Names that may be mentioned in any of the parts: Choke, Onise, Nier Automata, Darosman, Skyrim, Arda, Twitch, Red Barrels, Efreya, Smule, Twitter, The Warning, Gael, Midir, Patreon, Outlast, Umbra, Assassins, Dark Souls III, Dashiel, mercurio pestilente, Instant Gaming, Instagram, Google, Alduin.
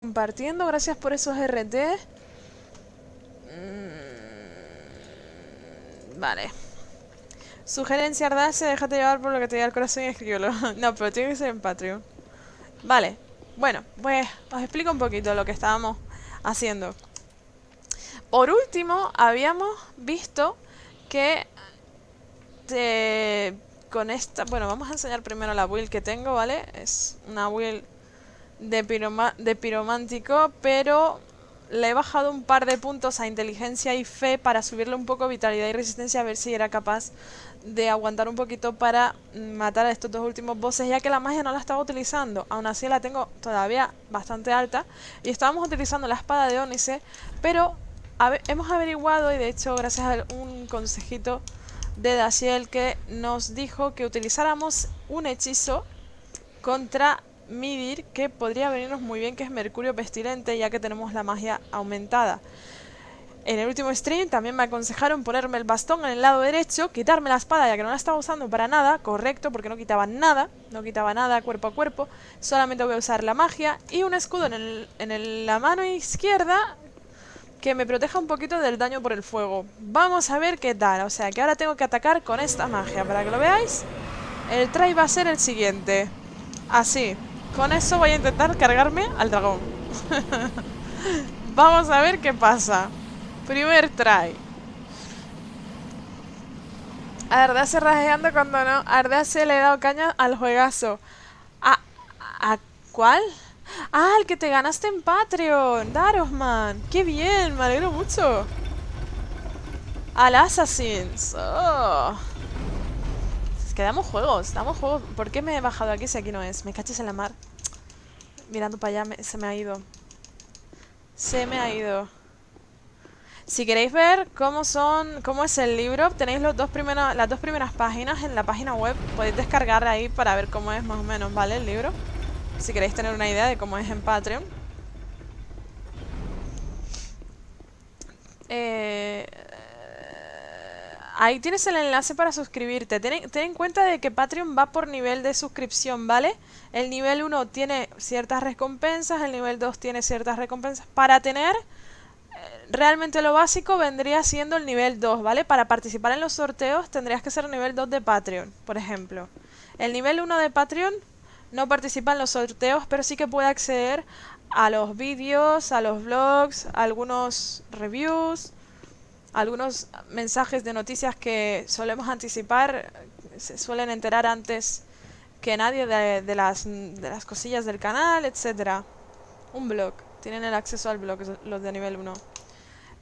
Compartiendo, gracias por esos RT. Vale. Sugerencia ardacia, déjate llevar por lo que te diga el corazón y escríbelo. No, pero tiene que ser en Patreon. Vale, bueno, pues os explico un poquito lo que estábamos haciendo. Por último, habíamos visto que con esta... Bueno, vamos a enseñar primero la build que tengo, ¿vale? Es una build de piromántico, pero le he bajado un par de puntos a inteligencia y fe para subirle un poco vitalidad y resistencia, a ver si era capaz de aguantar un poquito para matar a estos dos últimos bosses, ya que la magia no la estaba utilizando. Aún así la tengo todavía bastante alta y estábamos utilizando la espada de Onise, pero hemos averiguado, y de hecho gracias a un consejito de Dashiel, que nos dijo que utilizáramos un hechizo contra Midir que podría venirnos muy bien, que es mercurio pestilente, ya que tenemos la magia aumentada. En el último stream también me aconsejaron ponerme el bastón en el lado derecho, quitarme la espada ya que no la estaba usando para nada, correcto, porque no quitaba nada cuerpo a cuerpo, solamente voy a usar la magia, y un escudo en la mano izquierda que me proteja un poquito del daño por el fuego. Vamos a ver qué tal, o sea que ahora tengo que atacar con esta magia, para que lo veáis. El try va a ser el siguiente, así. Con eso voy a intentar cargarme al dragón. Vamos a ver qué pasa. Primer try. Ardace rajeando cuando no. Ardace le he dado caña al juegazo. ¿A cuál? Ah, el que te ganaste en Patreon. Darosman. Qué bien, me alegro mucho. Al Assassins. Oh. Que damos juegos. ¿Por qué me he bajado aquí si aquí no es? Me caches en la mar. Mirando para allá, se me ha ido. Si queréis ver cómo es el libro, tenéis las dos primeras páginas en la página web. Podéis descargar ahí para ver cómo es más o menos, ¿vale? El libro. Si queréis tener una idea de cómo es en Patreon. Ahí tienes el enlace para suscribirte. Ten en cuenta de que Patreon va por nivel de suscripción, ¿vale? El nivel 1 tiene ciertas recompensas, el nivel 2 tiene ciertas recompensas. Para tener realmente lo básico vendría siendo el nivel 2, ¿vale? Para participar en los sorteos tendrías que ser nivel 2 de Patreon, por ejemplo. El nivel 1 de Patreon no participa en los sorteos, pero sí que puede acceder a los vídeos, a los vlogs, a algunos reviews... Algunos mensajes de noticias que solemos anticipar, se suelen enterar antes que nadie de las cosillas del canal, etc. Un blog, tienen el acceso al blog los de nivel 1.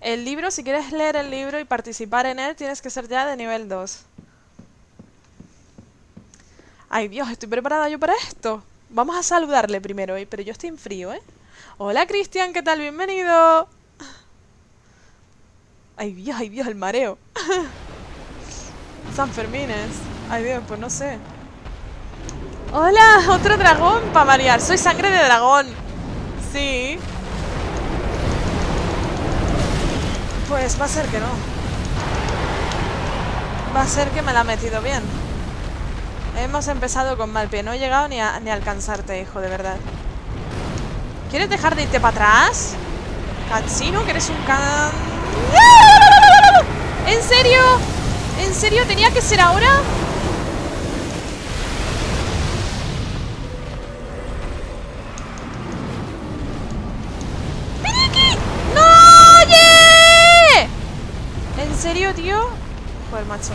El libro, si quieres leer el libro y participar en él, tienes que ser ya de nivel 2. Ay Dios, estoy preparada yo para esto. Vamos a saludarle primero, pero yo estoy en frío, ¿eh? Hola Cristian, ¿qué tal? Bienvenido. Ay Dios, el mareo. San Fermines. Ay Dios, pues no sé. ¡Hola! Otro dragón para marear. Soy sangre de dragón. Sí. Pues va a ser que no. Va a ser que me la ha metido bien. Hemos empezado con mal pie. No he llegado ni a alcanzarte, hijo, de verdad. ¿Quieres dejar de irte para atrás? Cansino, que eres un can... ¿En serio? ¿En serio? ¿Tenía que ser ahora? ¡Ven aquí! ¡No! ¡Oye! ¿En serio, tío? Joder, macho.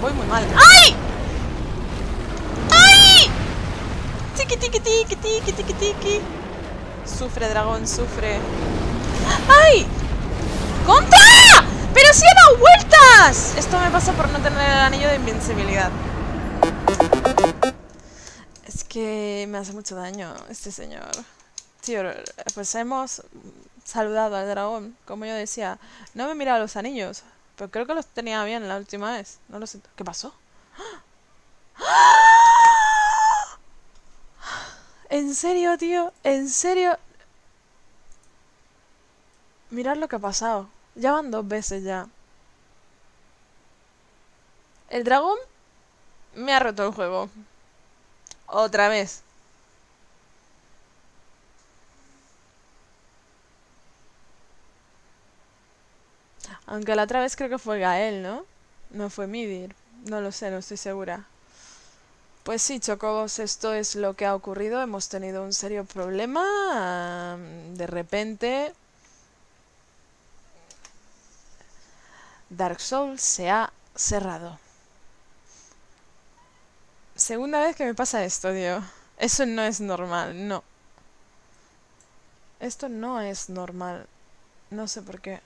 Voy muy mal. ¡Ay! ¡Ay! Tiki, tiki, tiki, tiki, tiki, tiki. Sufre, dragón, sufre. ¡Ay! ¡Contra! ¡Pero si he dado vueltas! Esto me pasa por no tener el anillo de invencibilidad. Es que me hace mucho daño este señor. Tío, pues hemos saludado al dragón. Como yo decía, no me miraba los anillos, pero creo que los tenía bien la última vez. No lo sé. ¿Qué pasó? ¿En serio, tío? ¿En serio? Mirad lo que ha pasado. Ya van dos veces ya. El dragón me ha roto el juego. Otra vez. Aunque la otra vez creo que fue Gael, ¿no? No fue Midir. No lo sé, no estoy segura. Pues sí, chocobos, esto es lo que ha ocurrido. Hemos tenido un serio problema. De repente... Dark Souls se ha cerrado. Segunda vez que me pasa esto, tío. Eso no es normal, no. Esto no es normal. No sé por qué.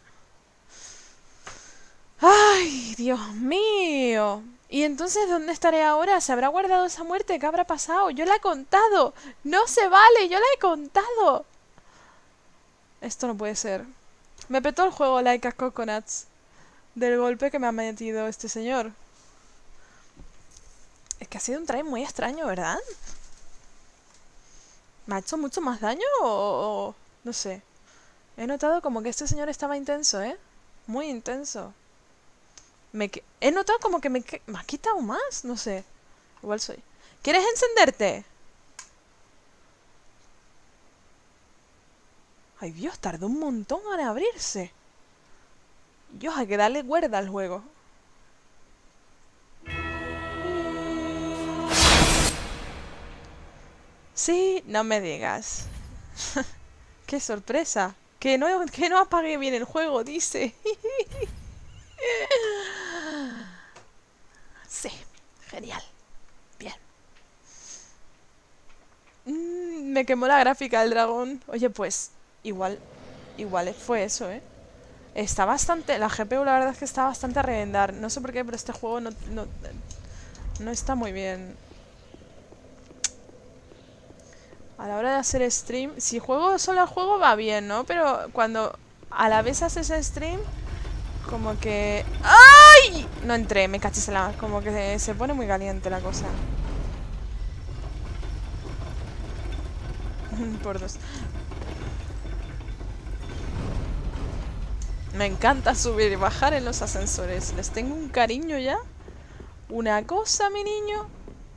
¡Ay, Dios mío! ¿Y entonces dónde estaré ahora? ¿Se habrá guardado esa muerte? ¿Qué habrá pasado? ¡Yo la he contado! ¡No se vale! ¡Yo la he contado! Esto no puede ser. Me petó el juego like a coconuts del golpe que me ha metido este señor. Es que ha sido un try muy extraño, ¿verdad? ¿Me ha hecho mucho más daño o...? No sé. He notado como que este señor estaba intenso, ¿eh? Muy intenso. He notado como que me ha quitado más. No sé. Igual soy. ¿Quieres encenderte? Ay, Dios, tardó un montón en abrirse. Dios, hay que darle cuerda al juego. Sí, no me digas. ¡Qué sorpresa! Que no apague bien el juego, dice. Sí, genial. Bien. Me quemó la gráfica del dragón. Oye, pues, igual fue eso, ¿eh? Está bastante... La GPU la verdad es que está bastante a reventar. No sé por qué, pero este juego no está muy bien. A la hora de hacer stream... Si juego solo al juego va bien, ¿no? Pero cuando a la vez haces stream... Como que... ¡Ay! No entré, me cachis en la... Como que se pone muy caliente la cosa. Por dos. Me encanta subir y bajar en los ascensores. Les tengo un cariño ya. Una cosa, mi niño.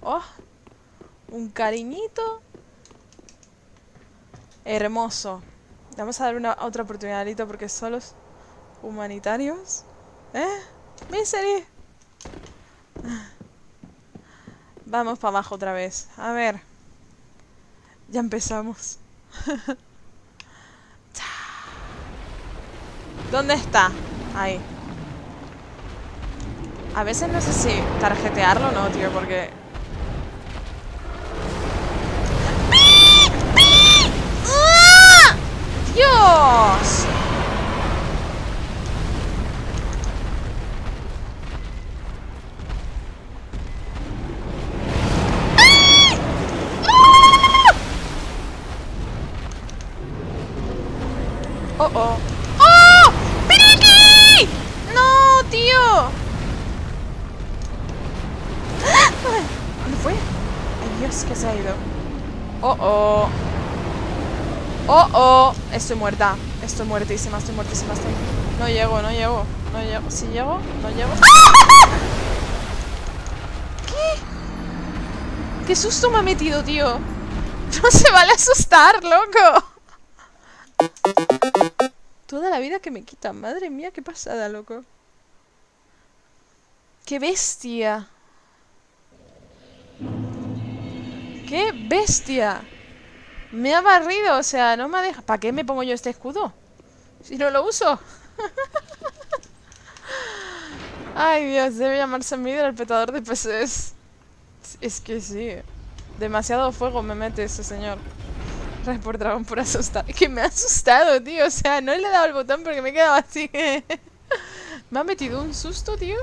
Oh, un cariñito... Hermoso. Vamos a dar otra oportunidad, Lito, porque son los humanitarios. Misery. Vamos para abajo otra vez. A ver. Ya empezamos. ¿Dónde está? Ahí. A veces no sé si tarjetearlo o no, tío, porque... ¡Dios! ¡Ay! ¡Ah! ¡Oh, oh! ¡Oh! ¡Ven aquí! ¡No, tío! ¿Dónde fue? ¡Ay, Dios, que se ha ido! ¡Oh, oh! ¡Oh, oh! Estoy muerta. Estoy muertísima, estoy muertísima. Estoy... No llego, no llego. No llego. Si llego, no llego. ¿Qué? ¿Qué susto me ha metido, tío? No se vale asustar, loco. Toda la vida que me quitan. Madre mía, qué pasada, loco. ¡Qué bestia! ¡Qué bestia! Me ha barrido, o sea, no me ha dejado... ¿Para qué me pongo yo este escudo? Si no lo uso. Ay, Dios, debe llamarse Midir el petador de PCs. Es que sí. Demasiado fuego me mete ese señor. Report Dragon por asustar. Que me ha asustado, tío. O sea, no le he dado el botón porque me he quedado así. Me ha metido un susto, tío.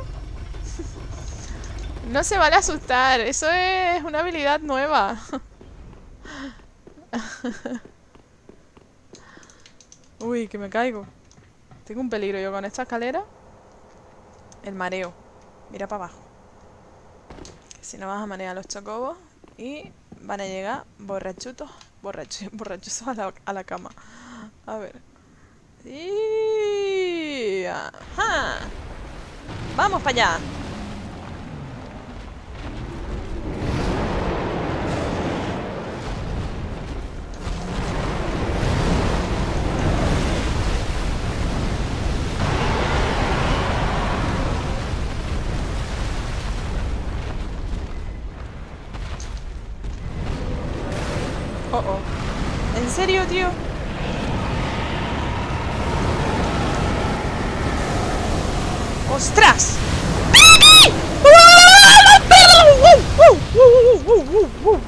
No se vale asustar. Eso es una habilidad nueva. Uy, que me caigo. Tengo un peligro yo con esta escalera. El mareo. Mira para abajo. Que si no vas a marear a los chocobos. Y van a llegar borrachutos. Borrachos a la cama. A ver. Y... Ajá. Vamos para allá. ¿En serio, tío? ¡Ostras! ¡Uy, uy, uy,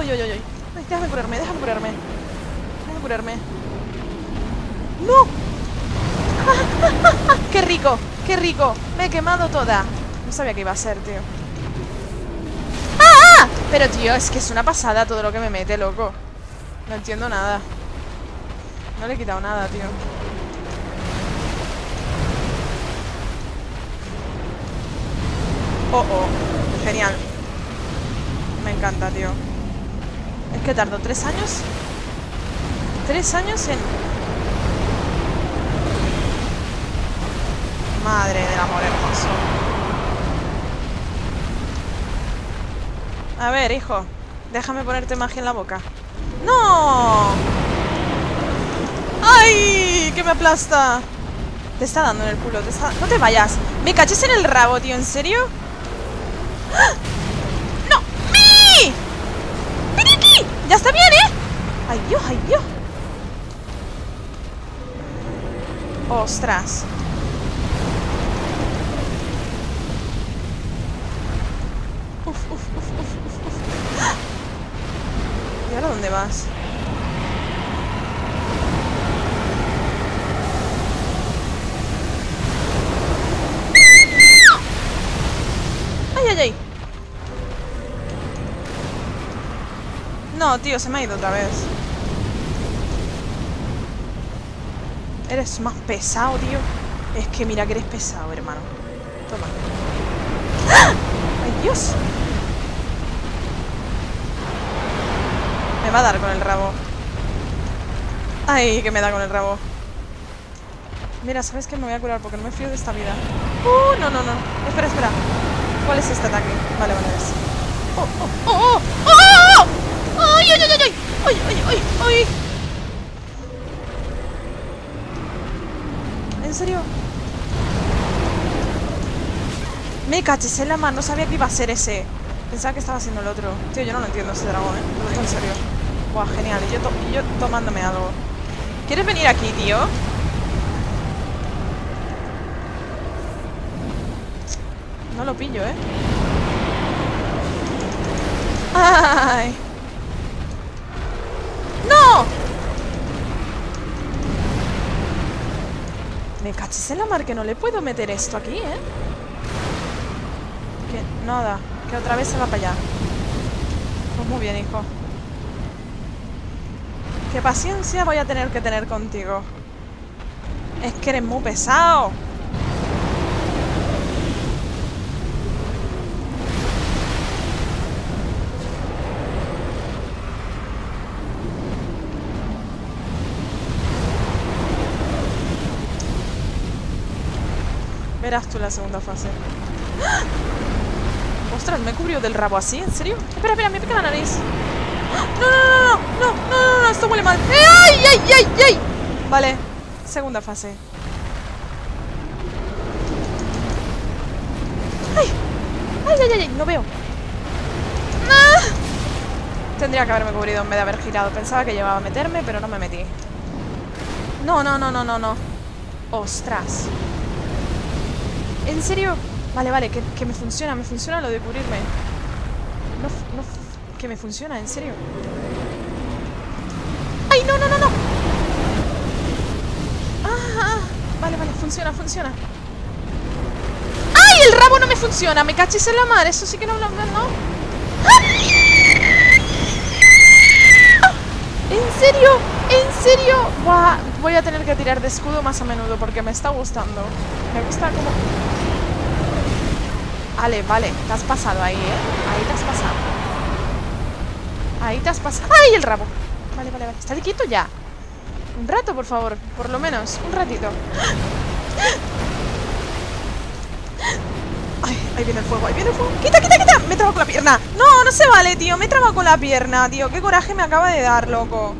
uy! Déjame curarme, déjame curarme. Déjame curarme. ¡No! ¡Qué rico! ¡Qué rico! Me he quemado toda. No sabía que iba a ser, tío. ¡Ah! Pero, tío, es que es una pasada todo lo que me mete, loco. No entiendo nada. No le he quitado nada, tío. Oh, oh. Genial. Me encanta, tío. Es que tardó 3 años. 3 años en... Madre del amor hermoso. A ver, hijo. Déjame ponerte magia en la boca. ¡No! ¡Ay! ¡Que me aplasta! Te está dando en el culo. Te está... No te vayas. Me caches en el rabo, tío. ¿En serio? ¡Ah! ¡No! ¡Mi! ¡Ven aquí! ¡Ya está bien, eh! ¡Ay, Dios! ¡Ay, Dios! ¡Ostras! Uf, uf, uf, uf, uf, uf. ¡Ah! ¿Y ahora dónde vas? ¡Ay, ay, ay! No, tío, se me ha ido otra vez. Eres más pesado, tío. Es que mira que eres pesado, hermano. Toma. ¡Ah! ¡Ay, Dios! Me va a dar con el rabo. ¡Ay, que me da con el rabo! Mira, ¿sabes qué? Me voy a curar porque no me fío de esta vida. No, no, no. Espera, espera. ¿Cuál es este ataque? Vale, vale, es. ¡Oh, oh, oh, oh! ¡Oh! ¡Ay, ay, ay, ay! ¡Ay, ay, ay, ay! ¿En serio? Me caches en la mano, no sabía que iba a ser ese. Pensaba que estaba haciendo el otro. Tío, yo no lo entiendo ese dragón, eh. Lo digo en serio. Buah, genial. Y yo tomándome algo. ¿Quieres venir aquí, tío? No lo pillo, eh. ¡Ay! ¡No! Me caches en la mar que no le puedo meter esto aquí, eh. Que nada, que otra vez se va para allá. Pues muy bien, hijo. Qué paciencia voy a tener que tener contigo. Es que eres muy pesado. Verás tú la segunda fase. ¡Ah! Ostras, me cubrió del rabo así, ¿en serio? Espera, espera, me pica la nariz. No, no, no, no, no, no, no, esto huele mal. ¡Ay, ay, ay, ay! Vale, segunda fase. ¡Ay! ¡Ay, ay, ay, ay! No veo. ¡Ah! Tendría que haberme cubrido en vez de haber girado. Pensaba que llevaba a meterme, pero no me metí. No, no, no, no, no, no. Ostras. ¿En serio? Vale, vale, que me funciona lo de cubrirme. No, no, que me funciona, en serio. ¡Ay, no, no, no, no! Ah, vale, vale, funciona, funciona. ¡Ay, el rabo no me funciona! ¡Me cachis en la mar! Eso sí que no, no, no. ¿En serio? ¿En serio? Buah, voy a tener que tirar de escudo más a menudo porque me está gustando. Me gusta como... Vale, vale, te has pasado ahí, eh. Ahí te has pasado. Ahí te has pasado. ¡Ay, el rabo! Vale, vale, vale. Estate quieto ya. Un rato, por favor. Por lo menos, un ratito. Ay, ahí viene el fuego, ahí viene el fuego. ¡Quita, quita, quita! Me he trabado con la pierna. No, no se vale, tío. Me he trabado con la pierna, tío. Qué coraje me acaba de dar, loco.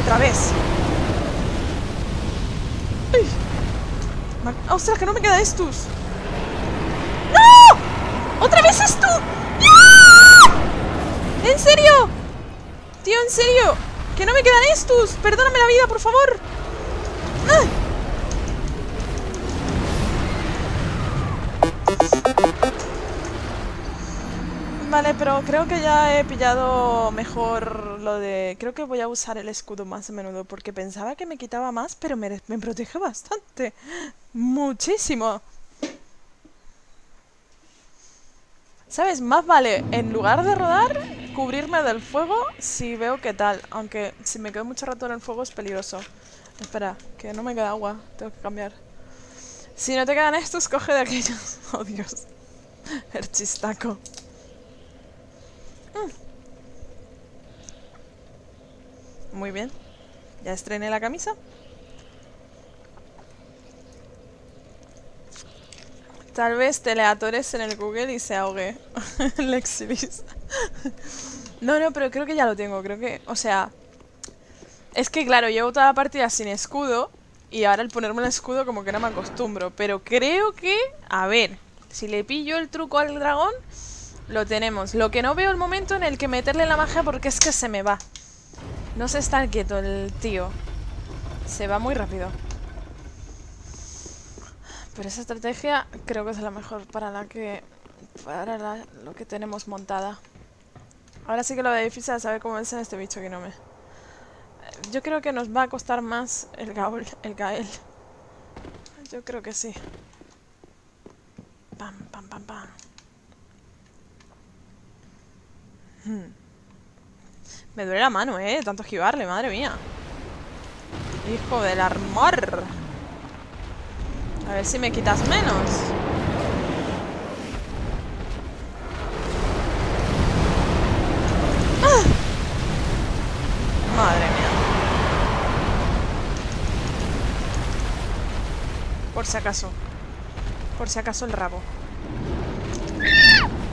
Otra vez. Ay. ¡Ostras, que no me queda estus! ¡Otra vez es tú! ¡Ah! ¡En serio! Tío, en serio. ¡Que no me quedan estos! ¡Perdóname la vida, por favor! ¡Ah! Vale, pero creo que ya he pillado mejor lo de... Creo que voy a usar el escudo más a menudo, porque pensaba que me quitaba más, pero me protege bastante. Muchísimo. ¿Sabes? Más vale, en lugar de rodar, cubrirme del fuego si veo qué tal. Aunque si me quedo mucho rato en el fuego es peligroso. Espera, que no me queda agua. Tengo que cambiar. Si no te quedan estos, coge de aquellos. Oh, Dios. El chistaco. Muy bien. Ya estrené la camisa. Tal vez te le atores en el Google y se ahogue. Lexilis. No, no, pero creo que ya lo tengo. Creo que, o sea... Es que claro, llevo toda la partida sin escudo. Y ahora al ponerme el escudo como que no me acostumbro. Pero creo que... A ver, si le pillo el truco al dragón... Lo tenemos. Lo que no veo el momento en el que meterle la magia porque es que se me va. No se está quieto el tío. Se va muy rápido. Pero esa estrategia creo que es la mejor para la que... Para lo que tenemos montada. Ahora sí que lo difícil es saber cómo vence este bicho que no me... Yo creo que nos va a costar más el Gael. Yo creo que sí. Pam, pam, pam, pam. Me duele la mano, tanto esquivarle, madre mía. Hijo del armor. A ver si me quitas menos. ¡Ah! Madre mía. Por si acaso. Por si acaso el rabo.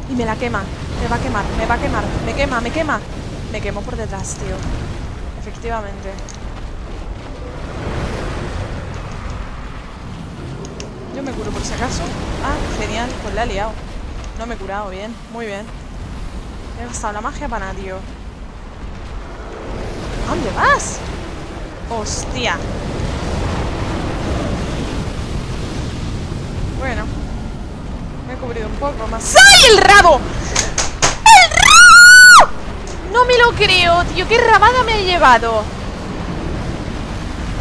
Y me la quema. Me va a quemar, me va a quemar, me quema, me quema. Me quemó por detrás, tío. Efectivamente. Yo me curo por si acaso. Ah, genial, pues la he liado. No me he curado, bien, muy bien. Me he gastado la magia para nada, tío. ¿A dónde vas? Hostia. Bueno. Me he cubrido un poco más. ¡Ay, el rabo! No me lo creo, tío. Qué rabada me he llevado.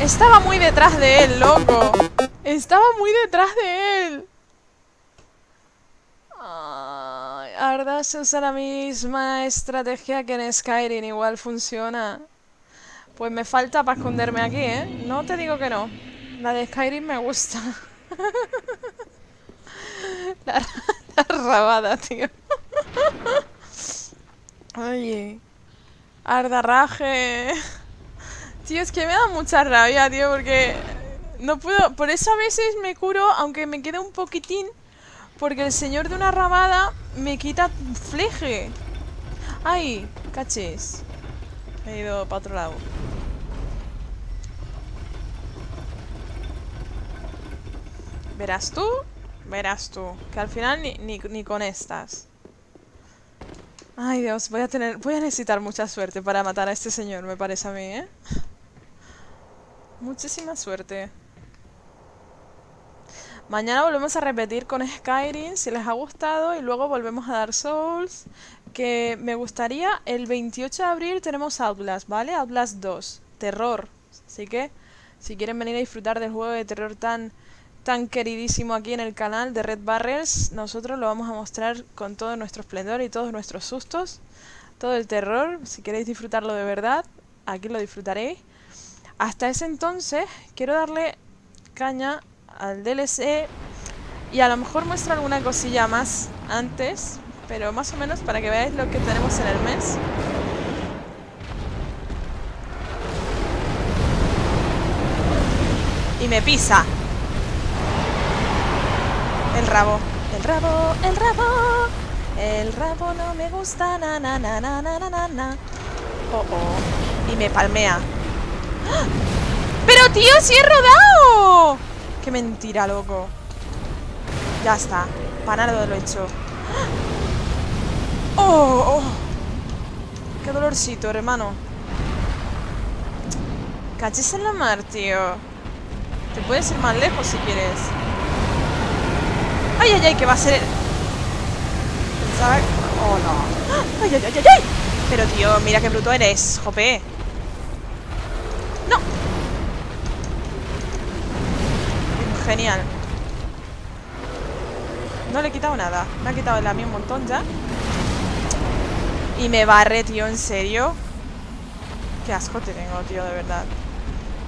Estaba muy detrás de él, loco. Estaba muy detrás de él. Arda se usa la misma estrategia que en Skyrim. Igual funciona. Pues me falta para esconderme aquí, ¿eh? No te digo que no. La de Skyrim me gusta. La rabada, tío. Oye, ardarraje. Tío, es que me da mucha rabia, tío, porque no puedo... Por eso a veces me curo, aunque me quede un poquitín, porque el señor de una rabada me quita fleje. Ay, cachis. He ido para otro lado. Verás tú, que al final ni con estas. Ay, Dios, voy a necesitar mucha suerte para matar a este señor, me parece a mí, ¿eh? Muchísima suerte. Mañana volvemos a repetir con Skyrim, si les ha gustado, y luego volvemos a Dark Souls. Que me gustaría, el 28 de abril tenemos Outlast, ¿vale? Outlast 2, terror. Así que, si quieren venir a disfrutar del juego de terror tan queridísimo aquí en el canal de Red Barrels, nosotros lo vamos a mostrar con todo nuestro esplendor y todos nuestros sustos, todo el terror. Si queréis disfrutarlo de verdad, aquí lo disfrutaréis. Hasta ese entonces, quiero darle caña al DLC y a lo mejor muestro alguna cosilla más antes, pero más o menos para que veáis lo que tenemos en el mes. Y me pisa. El rabo, el rabo, el rabo. El rabo no me gusta, na na na na na na na. Oh, oh. Y me palmea. ¡Ah! ¡Pero tío, sí he rodado! ¡Qué mentira, loco! Ya está, panardo lo he hecho. ¡Ah! parcito, hermano. Cachis en la mar, tío. Te puedes ir más lejos si quieres. ¡Ay, ay, ay! Que va a ser... Pensaba... ¡Oh, no! ¡Ay, ay, ay, ay! Pero, tío, mira qué bruto eres, jope. ¡No! Genial. No le he quitado nada. Me ha quitado el AMI un montón ya. Y me barre, tío, en serio. Qué asco te tengo, tío, de verdad.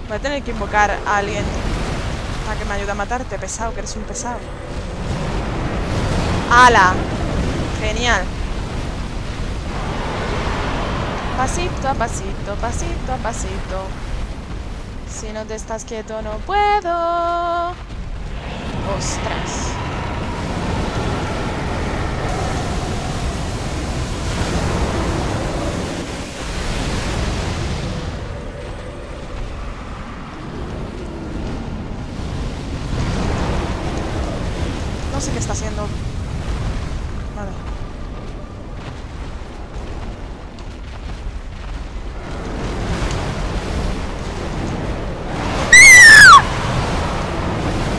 Voy a tener que invocar a alguien para que me ayude a matarte, pesado, que eres un pesado. ¡Hala! Genial. Pasito a pasito, pasito a pasito. Si no te estás quieto, no puedo. Ostras. No sé qué está haciendo. Vale.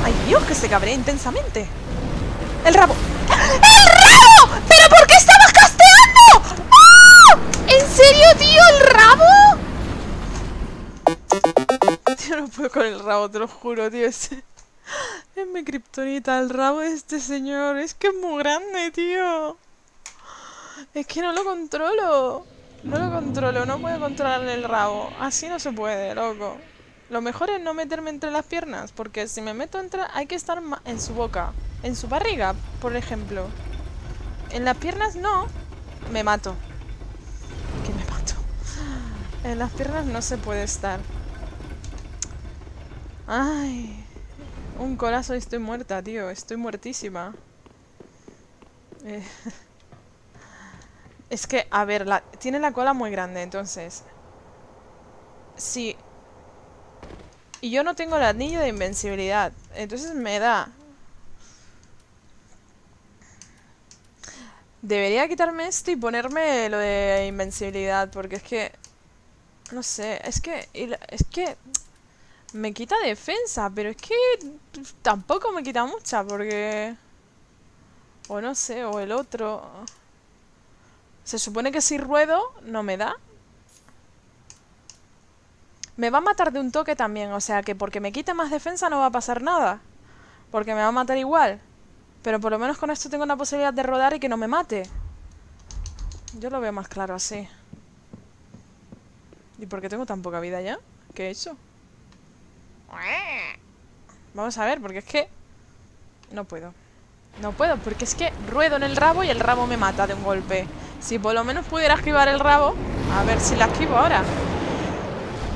¡Ay, Dios, que se cabrea intensamente! ¡El rabo! ¡El rabo! ¡Pero por qué estabas casteando! ¡Oh! ¿En serio, tío? ¿El rabo? Tío, no puedo con el rabo, te lo juro, tío. Es mi kriptonita, el rabo de este señor. Es que es muy grande, tío. Es que no lo controlo. No lo controlo, no puedo controlarle el rabo. Así no se puede, loco. Lo mejor es no meterme entre las piernas, porque si me meto entre... hay que estar en su boca. En su barriga, por ejemplo. En las piernas no. Me mato. Que me mato. En las piernas no se puede estar. Ay... un corazón y estoy muerta, tío. Estoy muertísima. Es que, a ver, tiene la cola muy grande, entonces. Sí. Y yo no tengo el anillo de invencibilidad. Entonces me da... Debería quitarme esto y ponerme lo de invencibilidad, porque es que... no sé, es que... me quita defensa, pero es que tampoco me quita mucha, porque... o no sé, o el otro... se supone que si ruedo, no me da. Me va a matar de un toque también, o sea que porque me quite más defensa no va a pasar nada. Porque me va a matar igual. Pero por lo menos con esto tengo una posibilidad de rodar y que no me mate. Yo lo veo más claro así. ¿Y por qué tengo tan poca vida ya? ¿Qué he hecho? Vamos a ver, porque es que... no puedo. No puedo, porque es que ruedo en el rabo y el rabo me mata de un golpe. Si por lo menos pudiera esquivar el rabo... a ver si la esquivo ahora.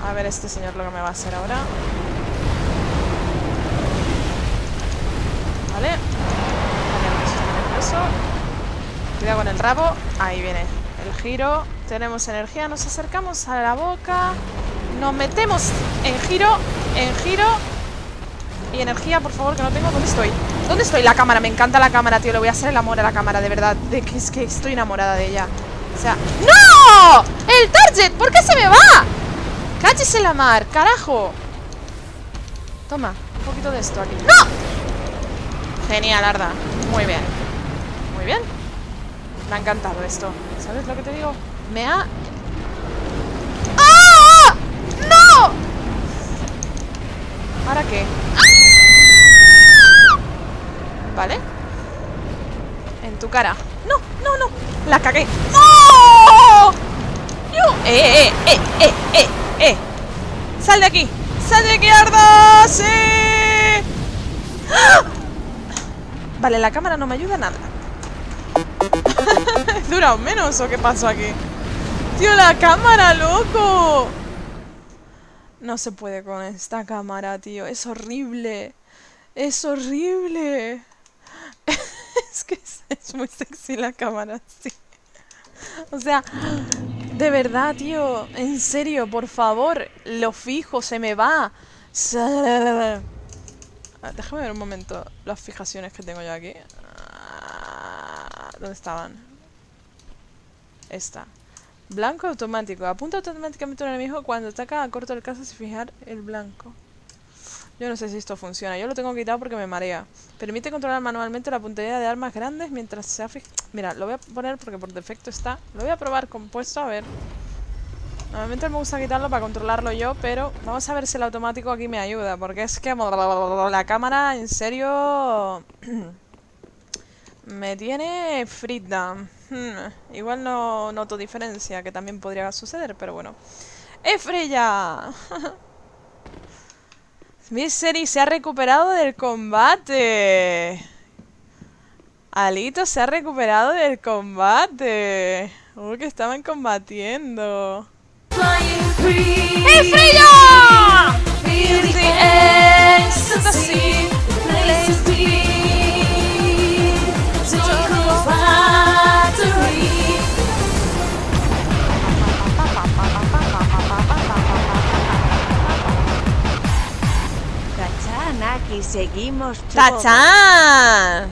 A ver este señor lo que me va a hacer ahora. Vale. Cuidado con el rabo. Ahí viene el giro. Tenemos energía, nos acercamos a la boca... nos metemos en giro y energía, por favor, que no tengo. ¿Dónde estoy? ¿Dónde estoy? La cámara, me encanta la cámara, tío. Le voy a hacer el amor a la cámara, de verdad. De que es que estoy enamorada de ella. O sea... ¡no! ¡El target! ¿Por qué se me va? ¡Cállese la mar! ¡Carajo! Toma, un poquito de esto aquí. ¡No! Genial, Arda. Muy bien. Muy bien. Me ha encantado esto. ¿Sabes lo que te digo? Me ha... ¿ahora qué? ¡Ah! Vale. En tu cara. No, no, no. La cagué. ¡No! ¡No! ¡Eh! ¡Sal de aquí! ¡Sal de aquí, Arda! ¡Sí! ¡Ah! Vale, la cámara no me ayuda nada. ¿Dura menos o qué pasó aquí? Tío, la cámara, loco. No se puede con esta cámara, tío. Es horrible. Es horrible. Es que es muy sexy la cámara, sí. O sea, de verdad, tío. En serio, por favor. Lo fijo, se me va. Déjame ver un momento las fijaciones que tengo yo aquí. ¿Dónde estaban? Esta. Blanco automático. Apunta automáticamente a un enemigo cuando ataca a corto alcance sin fijar el blanco. Yo no sé si esto funciona. Yo lo tengo quitado porque me marea. Permite controlar manualmente la puntería de armas grandes mientras se aflige... Mira, lo voy a poner porque por defecto está. Lo voy a probar compuesto, a ver. Normalmente me gusta quitarlo para controlarlo yo, pero vamos a ver si el automático aquí me ayuda. Porque es que la cámara, en serio... me tiene frita. Igual no noto diferencia, que también podría suceder, pero bueno. ¡Efreya! Misery se ha recuperado del combate. Alito se ha recuperado del combate. Uy, que estaban combatiendo. ¡Efreya! Y seguimos. ¡Tachán!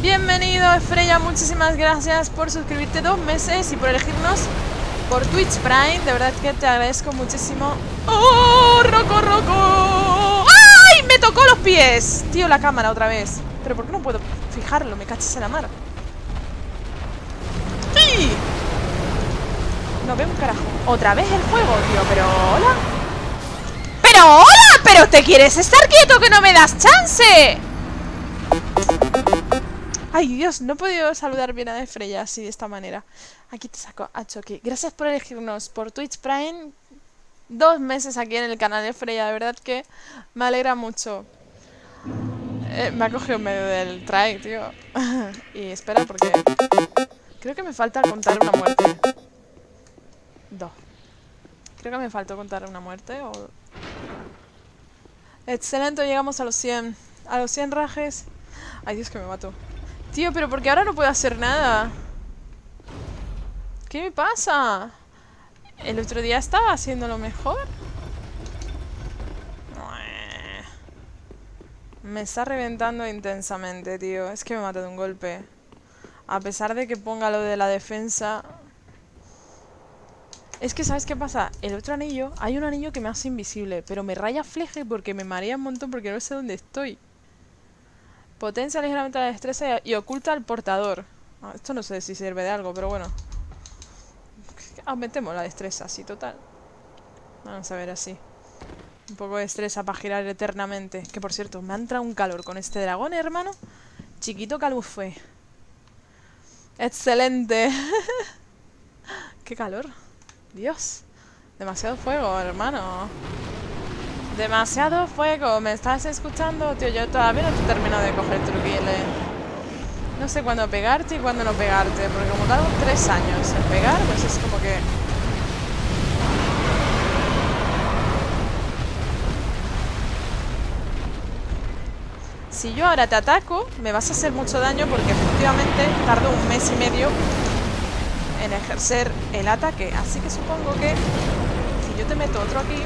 Bienvenido, Efreya. Muchísimas gracias por suscribirte 2 meses y por elegirnos por Twitch Prime. De verdad que te agradezco muchísimo. ¡Oh, Roco, Roco! ¡Ay! Me tocó los pies. Tío, la cámara otra vez. Pero ¿por qué no puedo fijarlo? Me cachis en la mar. ¡Sí! No veo un carajo. Otra vez el juego, tío. Pero hola. ¡Pero hola! ¡Pero te quieres estar quieto que no me das chance! Ay, Dios, no he podido saludar bien a Efreya así de esta manera. Aquí te saco a Choki. Gracias por elegirnos por Twitch Prime. 2 meses aquí en el canal de Efreya. De verdad que me alegra mucho. Me ha cogido en medio del try, tío. Y espera porque... creo que me falta contar una muerte. 2. Creo que me faltó contar una muerte o... Excelente, llegamos a los 100. A los 100 rajes. Ay, Dios, que me mató. Tío, pero porque ahora no puedo hacer nada. ¿Qué me pasa? El otro día estaba haciendo lo mejor. Me está reventando intensamente, tío. Es que me mata de un golpe. A pesar de que ponga lo de la defensa... Es que, ¿sabes qué pasa? El otro anillo, hay un anillo que me hace invisible, pero me raya fleje porque me marea un montón porque no sé dónde estoy. Potencia ligeramente la destreza y oculta al portador. Ah, esto no sé si sirve de algo, pero bueno. Aumentemos la destreza, sí, total. Vamos a ver así. Un poco de destreza para girar eternamente. Que, por cierto, me ha entrado un calor con este dragón, hermano. Chiquito calufé. ¡Excelente! ¡Qué calor! Dios, demasiado fuego, hermano. Demasiado fuego, ¿me estás escuchando? Tío, yo todavía no termino de coger truquile. No sé cuándo pegarte y cuándo no pegarte, porque como tardo 3 años en pegar, pues es como que... Si yo ahora te ataco, me vas a hacer mucho daño porque efectivamente tardo 1 mes y medio en ejercer el ataque, así que supongo que si yo te meto otro aquí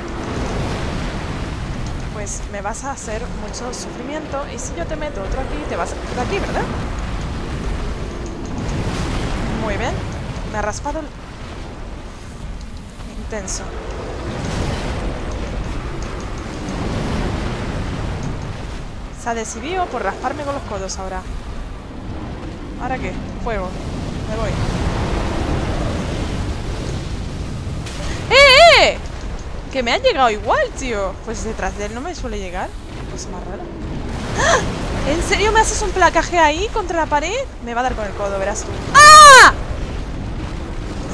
pues me vas a hacer mucho sufrimiento, y si yo te meto otro aquí te vas a meter aquí, ¿verdad? Muy bien, me ha raspado el... intenso. Se ha decidido por rasparme con los codos ahora. ¿Ahora qué? Fuego, me voy. Que me ha llegado igual, tío. Pues detrás de él no me suele llegar. Pues más raro. ¡Ah! ¿En serio me haces un placaje ahí contra la pared? Me va a dar con el codo, verás tú. ¡Ah!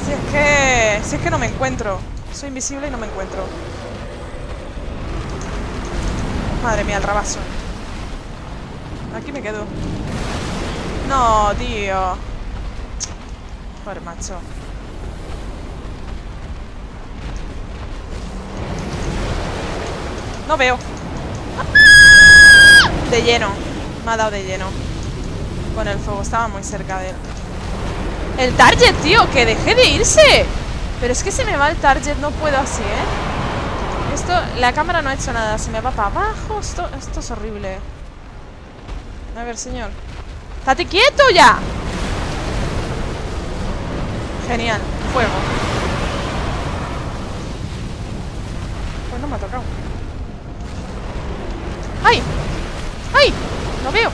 Si es que no me encuentro. Soy invisible y no me encuentro. Madre mía, el rabazo. Aquí me quedo. No, tío. Joder, macho. No veo. ¡Ah! De lleno. Me ha dado de lleno. Con el fuego. Estaba muy cerca de él. El target, tío. Que dejé de irse. Pero es que se me va el target. No puedo así, ¿eh? Esto... La cámara no ha hecho nada. Se me va para abajo. Esto es horrible. A ver, señor. ¡Estate quieto ya! Genial, fuego. Pues no me ha tocado. ¡Ay! ¡Ay! ¡No veo!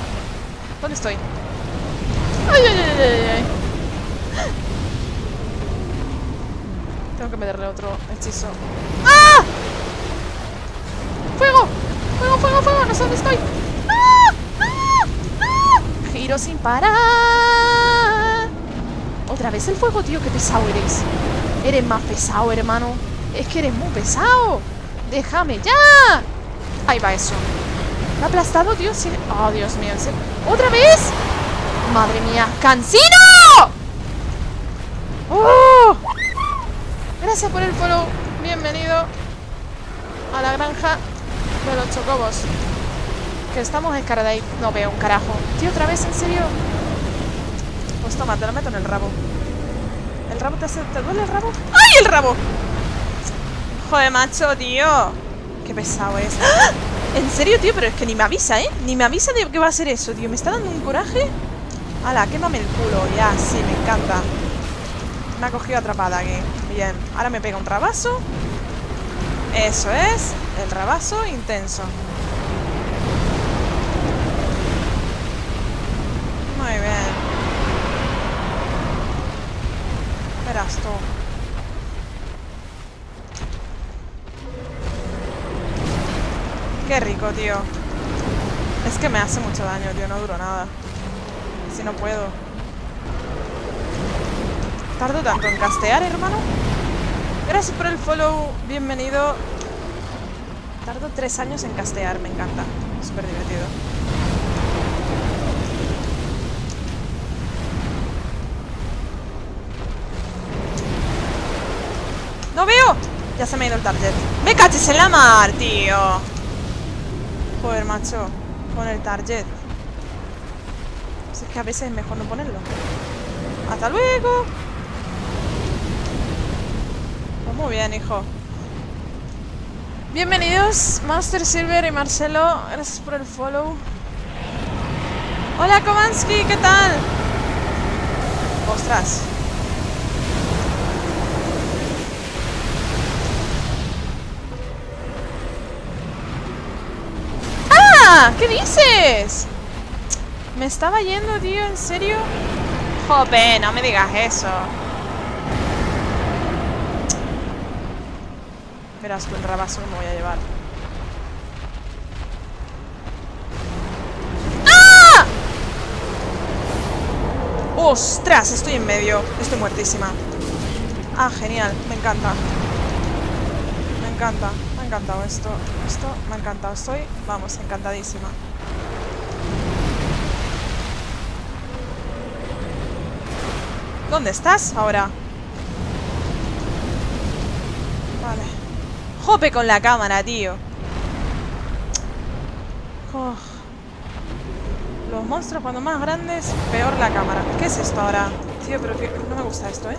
¿Dónde estoy? ¡Ay, ay, ay, ay, ay! Tengo que meterle otro hechizo. ¡Ah! ¡Fuego! ¡Fuego, fuego, fuego! ¡No sé dónde estoy! ¡Ah! ¡Ah! ¡Ah! ¡Giro sin parar! Otra vez el fuego, tío. ¡Qué pesado eres! Eres más pesado, hermano. Es que eres muy pesado. ¡Déjame ya! Ahí va eso. Me ha aplastado, tío. Sin... ¡Oh, Dios mío! ¡Otra vez! ¡Madre mía! ¡Cansino! ¡Oh! Gracias por el follow. Bienvenido a la granja de los chocobos. Que estamos escaradaí. No veo un carajo. Tío, otra vez, ¿en serio? Pues toma, te lo meto en el rabo. ¿El rabo te hace... ¿Te duele el rabo? ¡Ay, el rabo! Joder, macho, tío. Qué pesado es. ¡Ah! En serio, tío, pero es que ni me avisa, ¿eh? Ni me avisa de que va a ser eso, tío. Me está dando un coraje. Ala, quémame el culo. Ya, sí, me encanta. Me ha cogido atrapada aquí. Bien, ahora me pega un rabazo. Eso es. El rabazo intenso. Muy bien. Verás tú. Qué rico, tío. Es que me hace mucho daño, tío. No duro nada. Si no puedo. Tardo tanto en castear, hermano. Gracias por el follow. Bienvenido. Tardo 3 años en castear. Me encanta. Súper divertido. ¡No veo! Ya se me ha ido el target. ¡Me caches en la mar, tío! Joder, macho. Con el target. Pues es que a veces es mejor no ponerlo. ¡Hasta luego! Muy bien, hijo. Bienvenidos, Master Silver y Marcelo. Gracias por el follow. Hola, Komansky, ¿qué tal? Ostras. ¡Ah! ¿Qué dices? Me estaba yendo, tío, ¿en serio? Jope, no me digas eso. Verás tú el rabazo que me voy a llevar. ¡Ah! ¡Ostras! Estoy en medio. Estoy muertísima. Ah, genial. Me encanta. Me encanta. Me ha encantado esto. Esto me ha encantado. Estoy, vamos, encantadísima. ¿Dónde estás ahora? Vale. Jope con la cámara, tío. Oh. Los monstruos cuando más grandes, peor la cámara. ¿Qué es esto ahora? Tío, pero que no me gusta esto, ¿eh?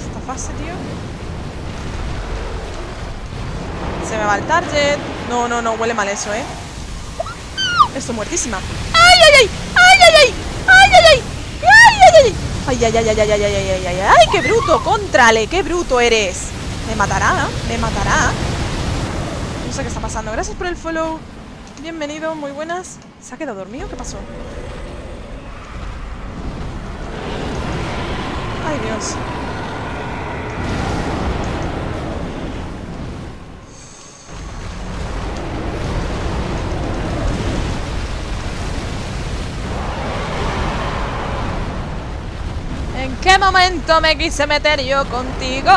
Esta fase, tío. Se me va el target. No, no, no, huele mal eso, ¿eh? Estoy muertísima. ¡Ay, ay, ay! ¡Ay, ay, ay! ¡Ay, ay, ay! ¡Ay, ay, ay, ay, ay, ay, ay, ay, ay! ¡Ay, qué bruto! ¡Contrale! ¡Qué bruto eres! Me matará, ¿no? Me matará. No sé qué está pasando. Gracias por el follow. Bienvenido, muy buenas. ¿Se ha quedado dormido? ¿Qué pasó? Ay, Dios. ¿En qué momento me quise meter yo contigo?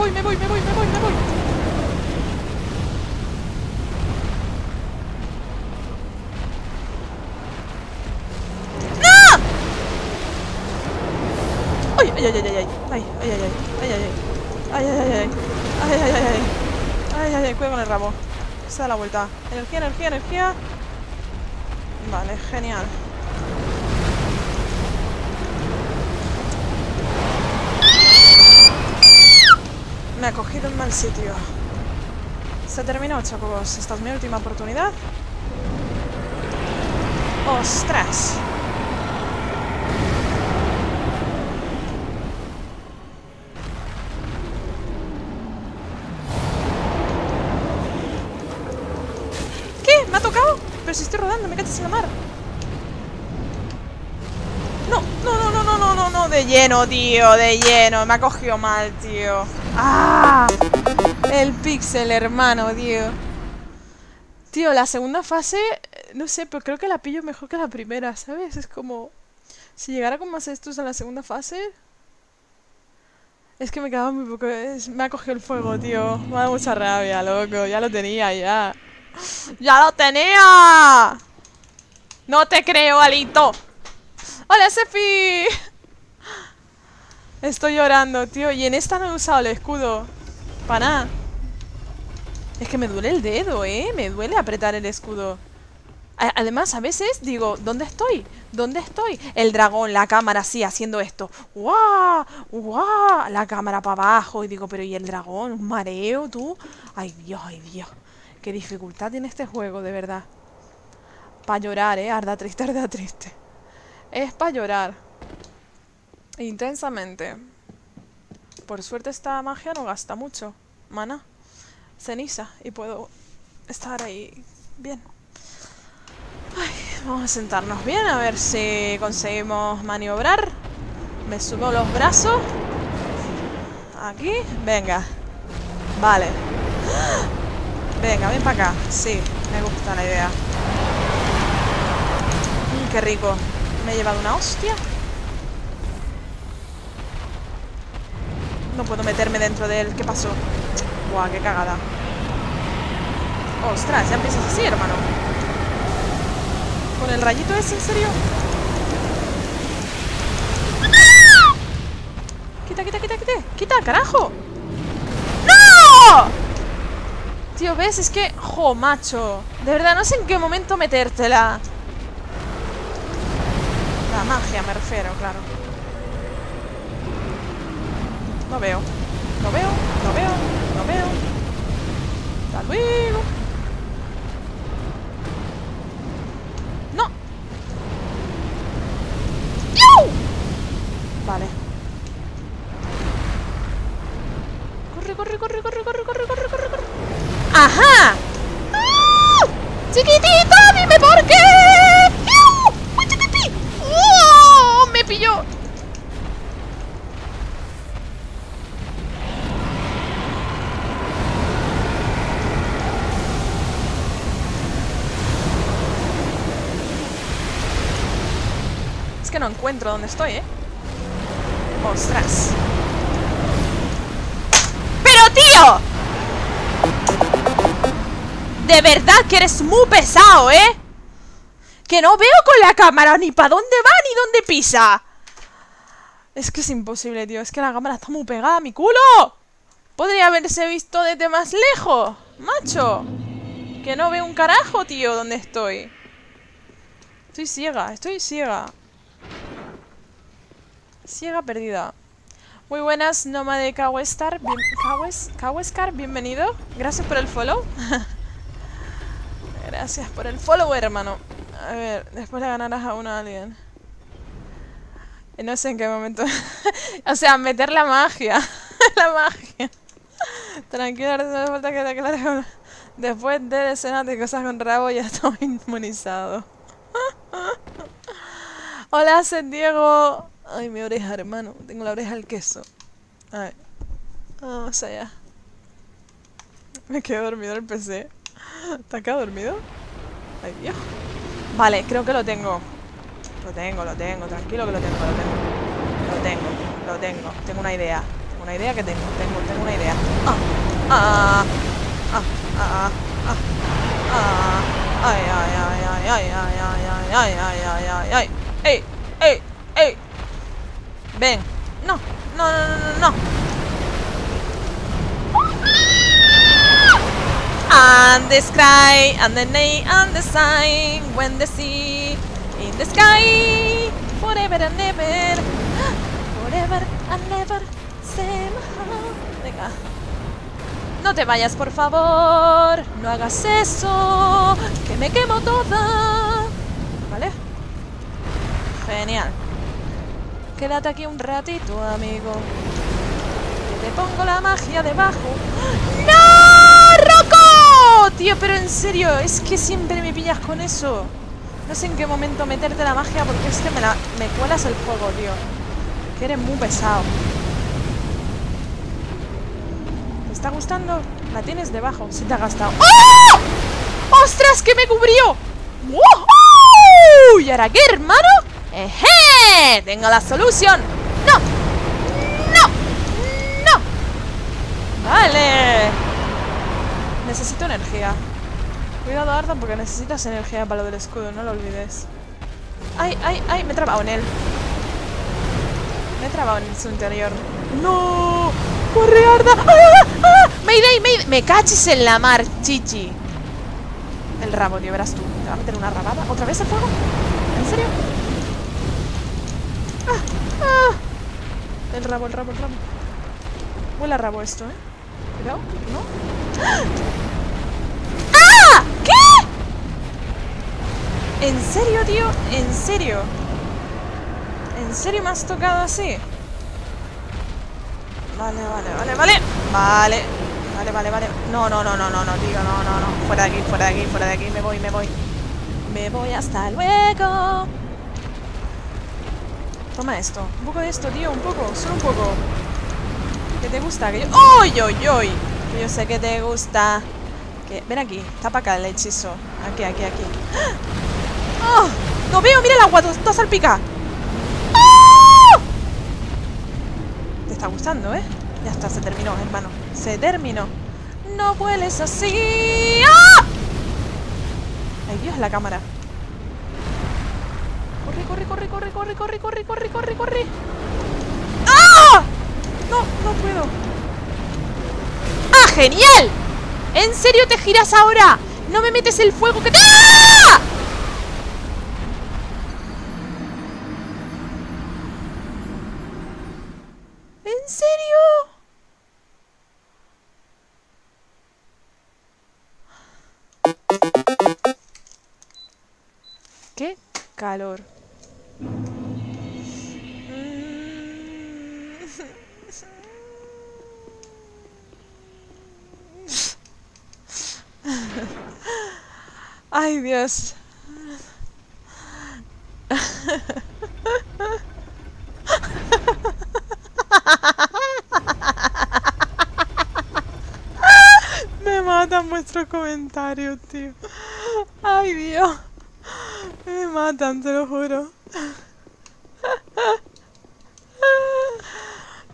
Me voy. ¡No! Ay, cuidado con el rabo. Se da la vuelta. Energía. Vale, genial. Me ha cogido en mal sitio. Se terminó, chicos. Esta es mi última oportunidad. ¡Ostras! ¿Qué? ¿Me ha tocado? Pero si estoy rodando, me cachas en la mar. No, de lleno, tío, de lleno. Me ha cogido mal, tío. ¡Ah! El pixel, hermano, tío. Tío, la segunda fase, no sé, pero creo que la pillo mejor que la primera, ¿sabes? Es como... si llegara con más estos en la segunda fase... Es que me quedaba muy poco... me ha cogido el fuego, tío. Me da mucha rabia, loco. Ya lo tenía, ya. ¡Ya lo tenía! ¡No te creo, Alito! ¡Hola, Sefi! Estoy llorando, tío. Y en esta no he usado el escudo. Para nada. Es que me duele el dedo, ¿eh? Me duele apretar el escudo. Además, a veces digo, ¿dónde estoy? ¿Dónde estoy? El dragón, la cámara, sí, haciendo esto. ¡Guau! ¡Guau! La cámara para abajo. Y digo, pero ¿y el dragón? ¿Un mareo, tú? ¡Ay, Dios, ay, Dios! Qué dificultad tiene este juego, de verdad. Para llorar, ¿eh? Arda triste, arda triste. Es para llorar. Intensamente. Por suerte esta magia no gasta mucho mana, ceniza, y puedo estar ahí bien. Ay, vamos a sentarnos bien, a ver si conseguimos maniobrar. Me subo los brazos. Aquí, venga. Vale. Venga, ven para acá. Sí, me gusta la idea. Qué rico. Me he llevado una hostia. No puedo meterme dentro de él. ¿Qué pasó? Guau, qué cagada. Ostras, ya empiezas así, hermano. ¿Con el rayito ese, en serio? ¡No! Quita, quita, quita, quita. Quita, carajo. ¡No! Tío, ¿ves? Es que... jo, macho. De verdad, no sé en qué momento metértela. La magia, me refiero, claro. No veo. No veo, no veo, no veo. Hasta luego. ¡No! ¡Yo! Vale. Corre, corre, corre, corre, corre, corre, corre, corre, corre. ¡Ajá! ¡Ah! ¡Chiquitito! ¡Dime por qué! ¡Yo! ¡Pipi! ¡Oh! ¡Me pilló! Que no encuentro dónde estoy, ¿eh? ¡Ostras! ¡Pero, tío! De verdad que eres muy pesado, ¿eh? Que no veo con la cámara ni para dónde va ni dónde pisa. Es que es imposible, tío. Es que la cámara está muy pegada a mi culo. Podría haberse visto desde más lejos, macho. Que no veo un carajo, tío, dónde estoy. Estoy ciega, estoy ciega. Ciega perdida. Muy buenas, Nómade Kawescar. Bienvenido. Gracias por el follow. Gracias por el follow, hermano. A ver, después le ganarás a uno a alguien. No sé en qué momento. O sea, meter la magia. La magia. Tranquila, no hace falta que te aclares. Después de decenas de cosas con rabo ya estoy inmunizado. Hola, San Diego. Ay, mi oreja, hermano. Tengo la oreja al queso. A ver. Vamos allá. Me quedo dormido en el PC. ¿Está acá dormido? Ay, Dios. Vale, creo que lo tengo. Lo tengo, lo tengo. Tranquilo que lo tengo, lo tengo. Lo tengo, lo tengo. Tengo una idea. Tengo una idea que tengo. Tengo una idea. Ah, ah, ah, ah, ah. Ay, ay, ay, ay, ay, ay, ay, ay, ay, ay, ay, ay. Ey, ey, ey. Ven. No, no, no, no, no. And the sky, and the name, and the sign, when the sea, in the sky, forever and ever, forever and never, same. Venga. No te vayas, por favor. No hagas eso. Que me quemo toda. ¿Vale? Genial. Quédate aquí un ratito, amigo. Que te pongo la magia debajo. ¡No! ¡Rocco! Tío, pero en serio, es que siempre me pillas con eso. No sé en qué momento meterte la magia porque es que me cuelas el juego, tío. Que eres muy pesado. ¿Te está gustando? La tienes debajo. Se te ha gastado. ¡Oh! ¡Ostras, que me cubrió! ¡Wow! ¿Y ahora qué, hermano? ¡Eje! ¡Tengo la solución! ¡No! ¡No! ¡No! Vale. Necesito energía. Cuidado, Arda, porque necesitas energía para lo del escudo, no lo olvides. ¡Ay, ay, ay! Me he trabado en él. Me he trabado en su interior. ¡No! ¡Corre, Arda! ¡Ah! ¡Ah! ¡Mayday, mayday! ¡Me cachis en la mar, chichi! El rabo, tío, verás tú. ¿Te va a meter una rabada? ¿Otra vez el fuego? ¿En serio? ¡Ah! ¡Ah! El rabo, el rabo, el rabo. Huele a rabo esto, ¿eh? Cuidado, ¿no? ¡Ah! ¿En serio, tío? ¿En serio? ¿En serio me has tocado así? Vale, vale, vale, vale. Vale, vale, vale, vale. No, no, no, no, no, no, tío, no, no, no. Fuera de aquí, fuera de aquí, fuera de aquí. Me voy, me voy. Me voy, hasta luego. Toma esto. Un poco de esto, tío, un poco, solo un poco. ¿Qué te gusta? Que yo... ¡Oy, oy, oy! Yo sé que te gusta. Que... Ven aquí, tapa acá el hechizo. Aquí, aquí, aquí. ¡Ah! ¡Oh! ¡No veo! ¡Mira el agua! ¡Todo salpica! ¡Oh! Te está gustando, ¿eh? Ya está, se terminó, hermano. Se terminó. ¡No vueles así! ¡Ah! ¡Ay, Dios, la cámara! ¡Corre, corre, corre, corre, corre, corre, corre, corre, corre, corre! ¡Ah! ¡No, no puedo! ¡Ah, genial! ¿En serio te giras ahora? ¡No me metes el fuego que te... ¡Ah! ¿En serio? ¡Qué calor! ¡Ay, Dios! Me matan vuestros comentarios, tío. ¡Ay, Dios! Me matan, te lo juro.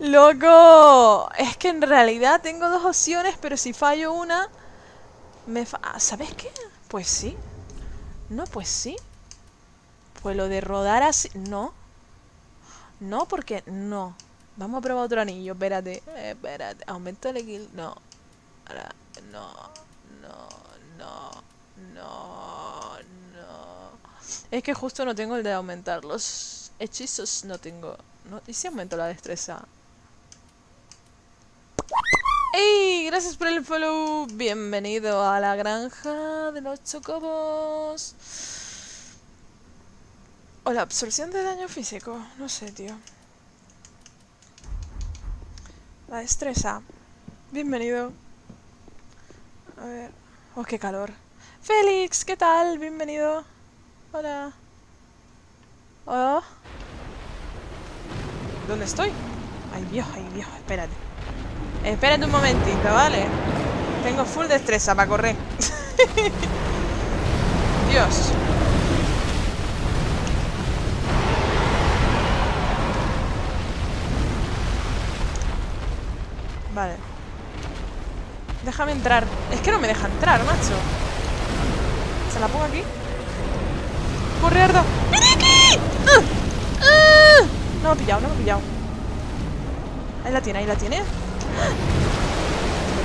¡Loco! Es que en realidad tengo dos opciones, pero si fallo una... ¿Sabes qué? Pues sí. No, pues sí. Pues lo de rodar así... No. No, porque no. Vamos a probar otro anillo. Espérate. Espérate. Aumento el kill. No. Ahora. No. No. No. No. No. Es que justo no tengo el de aumentar. Los hechizos no tengo. No. ¿Y si aumento la destreza? ¡Ey! Gracias por el follow. Bienvenido a la granja de los chocobos. O la absorción de daño físico. No sé, tío. La destreza. Bienvenido. A ver... ¡Oh, qué calor! ¡Félix! ¿Qué tal? Bienvenido. Hola. Hola. ¿Dónde estoy? Ay, Dios, espérate. Espérate un momentito, ¿vale? Tengo full destreza para correr. Dios. Vale. Déjame entrar. Es que no me deja entrar, macho. ¿Se la pongo aquí? ¡Corre, Arda! ¡Ven aquí! No me ha pillado, no me ha pillado. Ahí la tiene, ahí la tiene.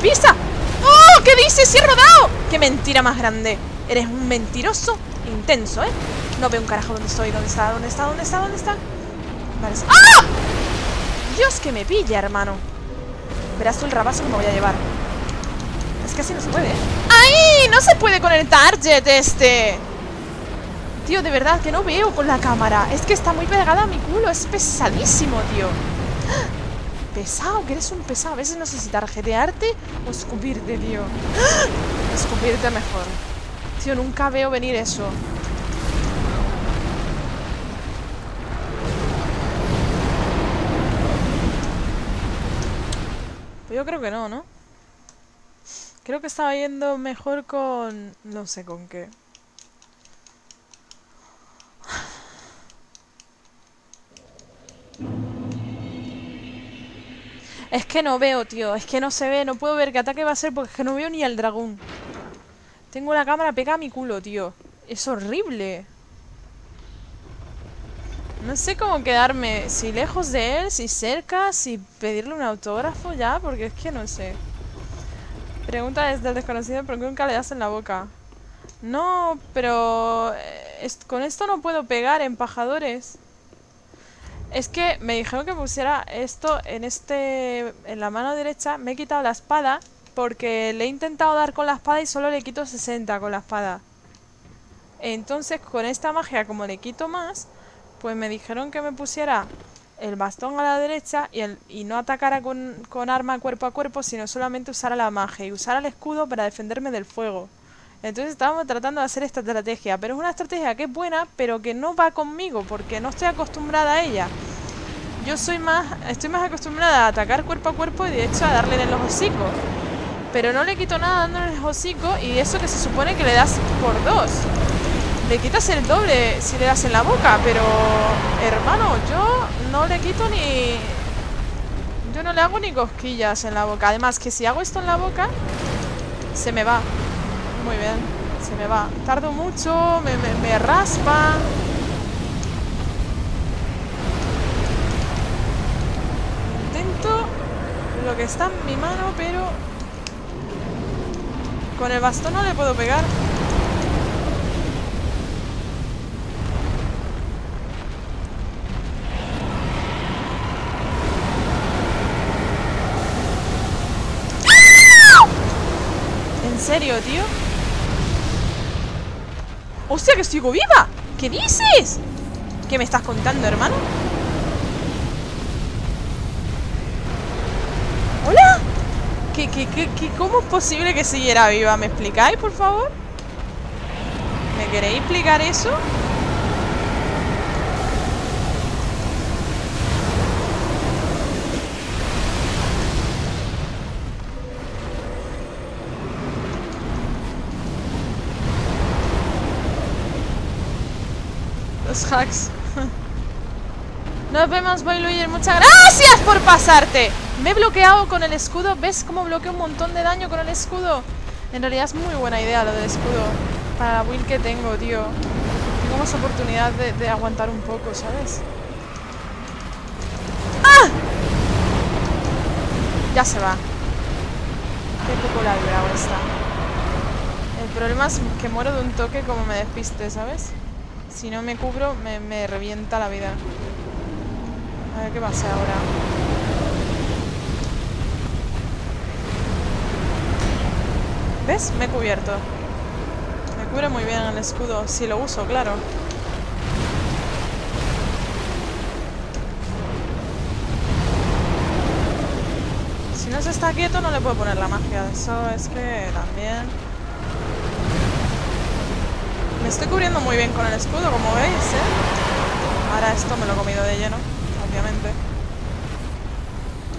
¡Pisa! ¡Oh! ¿Qué dices? ¡Sí he rodado! ¡Qué mentira más grande! Eres un mentiroso intenso, ¿eh? No veo un carajo dónde estoy. ¿Dónde está? ¿Dónde está? ¿Dónde está? ¿Dónde está? Vale. ¡Ah! Dios, que me pilla, hermano. Verás tú el rabazo que me voy a llevar. Es que así no se puede. ¡Ay! No se puede con el target este. Tío, de verdad que no veo con la cámara. Es que está muy pegada a mi culo. Es pesadísimo, tío. Pesado, que eres un pesado. A veces no sé si tarjetearte o escupirte, tío. Escupirte mejor. Tío, nunca veo venir eso. Pues yo creo que no, ¿no? Creo que estaba yendo mejor con... no sé con qué. Es que no veo, tío. Es que no se ve. No puedo ver qué ataque va a ser porque es que no veo ni al dragón. Tengo la cámara pegada a mi culo, tío. Es horrible. No sé cómo quedarme. Si lejos de él, si cerca, si pedirle un autógrafo ya. Porque es que no sé. Pregunta desde el desconocido, ¿por qué nunca le das en la boca? No, pero... con esto no puedo pegar, empajadores. Es que me dijeron que pusiera esto en este... en la mano derecha. Me he quitado la espada porque le he intentado dar con la espada y solo le quito 60 con la espada. Entonces con esta magia, como le quito más, pues me dijeron que me pusiera el bastón a la derecha y no atacara con arma cuerpo a cuerpo, sino solamente usara la magia y usara el escudo para defenderme del fuego. Entonces estábamos tratando de hacer esta estrategia, pero es una estrategia que es buena, pero que no va conmigo, porque no estoy acostumbrada a ella. Yo estoy más acostumbrada a atacar cuerpo a cuerpo y de hecho a darle en los hocicos. Pero no le quito nada dándole en los hocicos y eso que se supone que le das por dos. Le quitas el doble si le das en la boca, pero... hermano, yo no le quito ni... yo no le hago ni cosquillas en la boca. Además que si hago esto en la boca, se me va. Muy bien, se me va. Tardo mucho, me raspa. Intento lo que está en mi mano, pero con el bastón no le puedo pegar. ¿En serio, tío? ¡Hostia, que sigo viva! ¿Qué dices? ¿Qué me estás contando, hermano? ¡Hola! ¿Cómo es posible que siguiera viva? ¿Me explicáis, por favor? ¿Me queréis explicar eso? Hacks. Nos vemos, Boyluyer. Muchas gracias por pasarte. Me he bloqueado con el escudo. ¿Ves cómo bloqueo un montón de daño con el escudo? En realidad es muy buena idea lo del escudo. Para la build que tengo, tío. Tengo más oportunidad de aguantar un poco, ¿sabes? ¡Ah! Ya se va. Qué poco la vibrado esta. El problema es que muero de un toque como me despiste, ¿sabes? Si no me cubro, me revienta la vida. A ver qué pasa ahora. ¿Ves? Me he cubierto. Me cubre muy bien el escudo. Si lo uso, claro. Si no se está quieto, no le puedo poner la magia. Eso es que también... me estoy cubriendo muy bien con el escudo, como veis, ¿eh? Ahora esto me lo he comido de lleno, obviamente.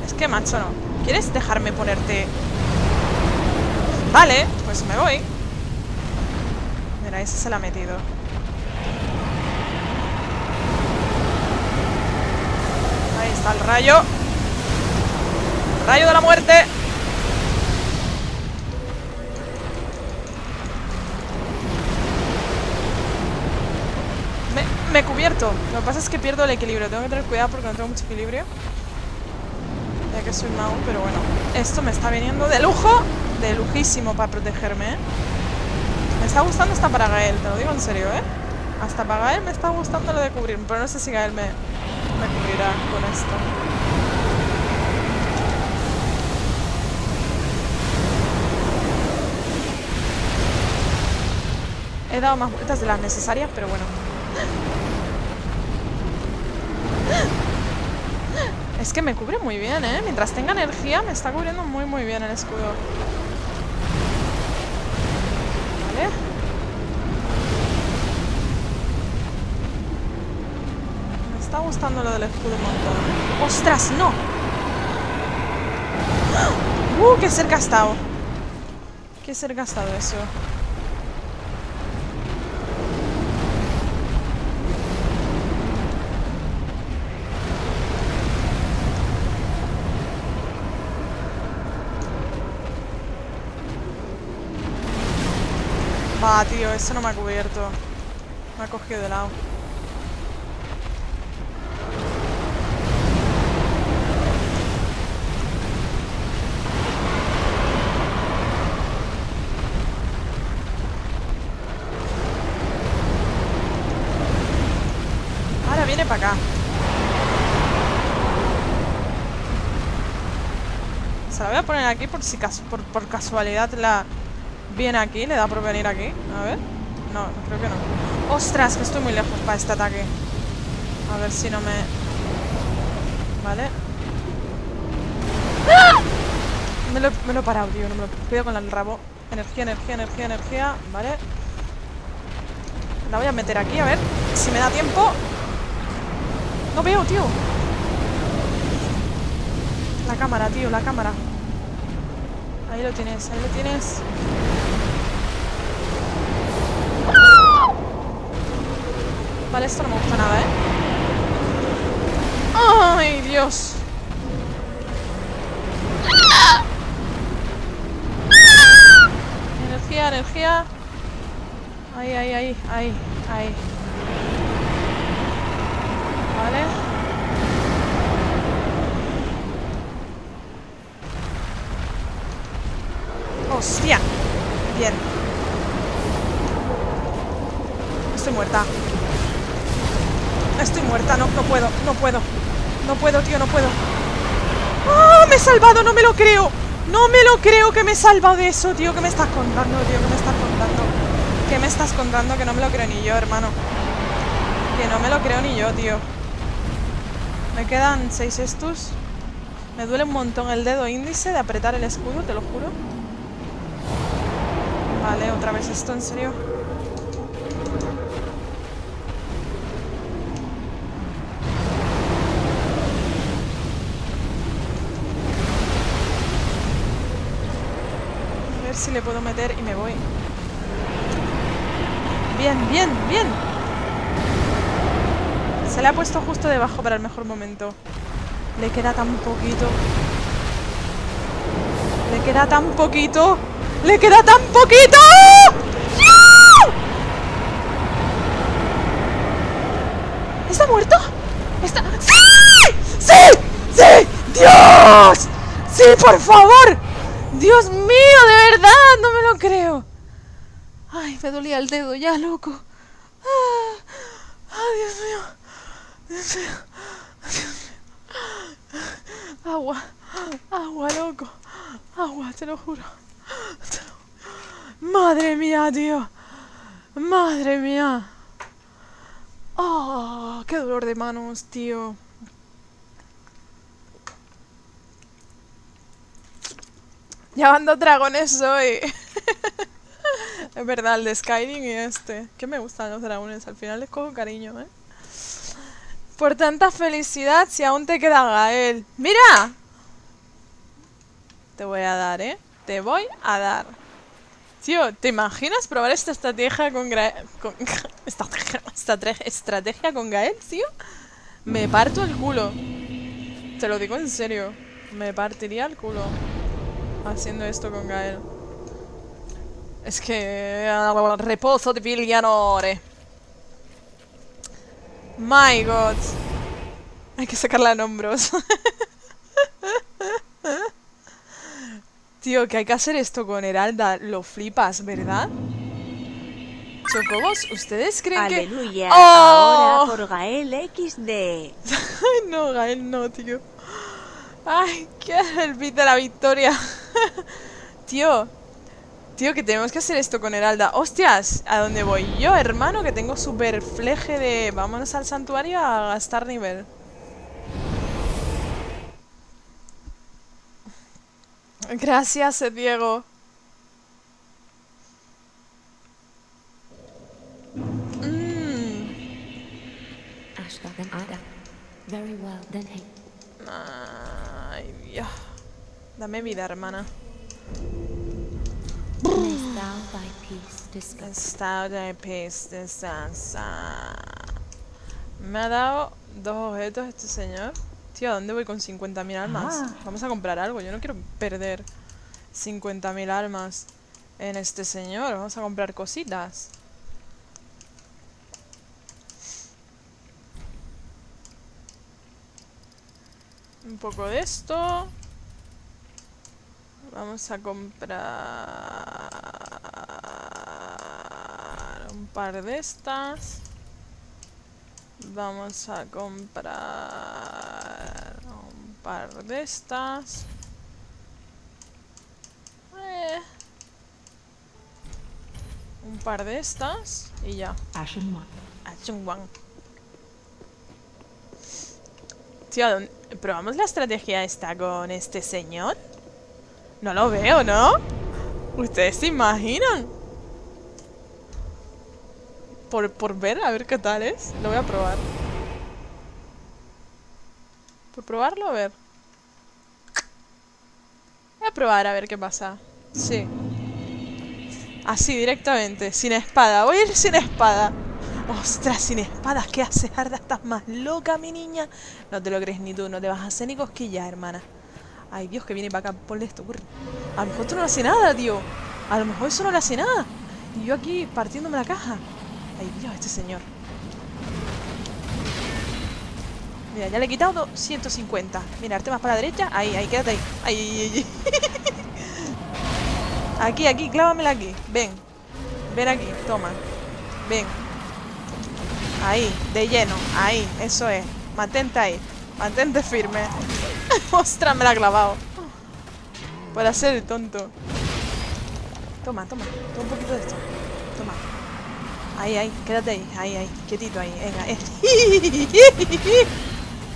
Es que, macho, no. ¿Quieres dejarme ponerte...? Vale, pues me voy. Mira, ese se la ha metido. Ahí está el rayo. Rayo de la muerte. Me he cubierto. Lo que pasa es que pierdo el equilibrio. Tengo que tener cuidado porque no tengo mucho equilibrio. Ya que soy mago, pero bueno. Esto me está viniendo de lujo. De lujísimo para protegerme, ¿eh? Me está gustando hasta para Gael. Te lo digo en serio, ¿eh? Hasta para Gael me está gustando lo de cubrirme. Pero no sé si Gael me cubrirá con esto. He dado más vueltas de las necesarias, pero bueno. Es que me cubre muy bien, ¿eh? Mientras tenga energía me está cubriendo muy muy bien el escudo. Vale. Me está gustando lo del escudo un montón. ¡Ostras, no! ¡Qué cerca ha estado! ¡Qué cerca ha estado eso! Ah, tío, eso no me ha cubierto. Me ha cogido de lado. Ahora viene para acá. Se la voy a poner aquí por si por casualidad la... Viene aquí, le da por venir aquí. A ver. No, creo que no. ¡Ostras! Que estoy muy lejos para este ataque. A ver si no me... Vale. ¡Ah! Me lo he parado, tío. No me lo pido con el rabo. Energía, energía, energía, energía. Vale. La voy a meter aquí, a ver. Si me da tiempo. No veo, tío. La cámara, tío, la cámara. Ahí lo tienes, ahí lo tienes. Vale, esto no me gusta nada, ¿eh? ¡Ay, Dios! Energía, energía. Ahí, ahí, ahí, ahí, ahí. Vale. ¡Hostia! Bien. Estoy muerta. Estoy muerta, no puedo, tío, no puedo. ¡Ah! ¡Oh, me he salvado! ¡No me lo creo! ¡No me lo creo que me he salvado de eso, tío! ¿Qué me estás contando, tío? ¿Qué me estás contando? ¿Qué me estás contando? Que no me lo creo ni yo, hermano. Que no me lo creo ni yo, tío. Me quedan 6 estos. Me duele un montón el dedo índice de apretar el escudo, te lo juro. Vale, otra vez esto, en serio. Si le puedo meter y me voy. Bien, bien, bien. Se le ha puesto justo debajo para el mejor momento. Le queda tan poquito. Le queda tan poquito. ¡Le queda tan poquito! ¡No! ¿Está muerto? ¿Está? ¡Sí! ¡Sí! ¡Sí! ¡Dios! ¡Sí, por favor! ¡Dios mío, de verdad! ¡No me lo creo! ¡Ay, me dolía el dedo ya, loco! ¡Ah, Dios mío! ¡Dios mío! ¡Dios mío! ¡Agua! ¡Agua, loco! ¡Agua, te lo juro! ¡Madre mía, tío! ¡Madre mía! ¡Oh, qué dolor de manos, tío! Llevando dragones hoy. Es verdad, el de Skyrim y este. Que me gustan los dragones, al final les cojo cariño, ¿eh? Por tanta felicidad, si aún te queda Gael. ¡Mira! Te voy a dar, ¿eh? Te voy a dar. Tío, ¿te imaginas probar esta estrategia con Gael? Esta estrategia con Gael, tío. Me parto el culo. Te lo digo en serio. Me partiría el culo haciendo esto con Gael. Es que... reposo de Villanore. My God. Hay que sacarla en hombros. Tío, que hay que hacer esto con Heralda. Lo flipas, ¿verdad? Chocobos, ¿ustedes creen que...? ¡Aleluya! ¡Oh! Ahora por Gael XD. Ay, no, Gael no, tío. Ay, qué el beat de la victoria. Tío, Tío, que tenemos que hacer esto con Heralda. ¡Hostias! ¿A dónde voy yo, hermano? Que tengo super fleje de... Vámonos al santuario a gastar nivel. Gracias, Diego. Ay, Dios. Dame vida, hermana. Me ha dado dos objetos este señor. Tío, ¿a dónde voy con 50.000 almas? Vamos a comprar algo, yo no quiero perder 50.000 almas en este señor. Vamos a comprar cositas. Un poco de esto. Vamos a comprar un par de estas. Vamos a comprar un par de estas. Un par de estas y ya. Ashen One. Tío, ¿probamos la estrategia esta con este señor? No lo veo, ¿no? ¿Ustedes se imaginan? Por ver, a ver qué tal es. Lo voy a probar. Por probarlo, a ver. Voy a probar a ver qué pasa. Sí. Así, directamente. Sin espada. Voy a ir sin espada. ¡Ostras! Sin espadas. ¿Qué haces, Arda? Estás más loca, mi niña. No te lo crees ni tú. No te vas a hacer ni cosquillas, hermana. Ay, Dios, que viene para acá. Ponle esto, corre. A lo mejor esto no le hace nada, tío. A lo mejor eso no le hace nada. Y yo aquí partiéndome la caja. Ay, Dios, este señor. Mira, ya le he quitado 150. Mira, arte más para la derecha. Ahí, ahí, quédate ahí. Ahí, ahí, ahí. Aquí, aquí, clávamela aquí. Ven. Ven aquí, toma. Ven. Ahí, de lleno. Ahí, eso es. Mantente ahí. Mantente firme. ¡Ostras! Me la ha clavado. Por hacer el tonto. Toma, toma. Toma un poquito de esto. Toma. Ahí, ahí. Quédate ahí. Ahí, ahí. Quietito ahí. Venga.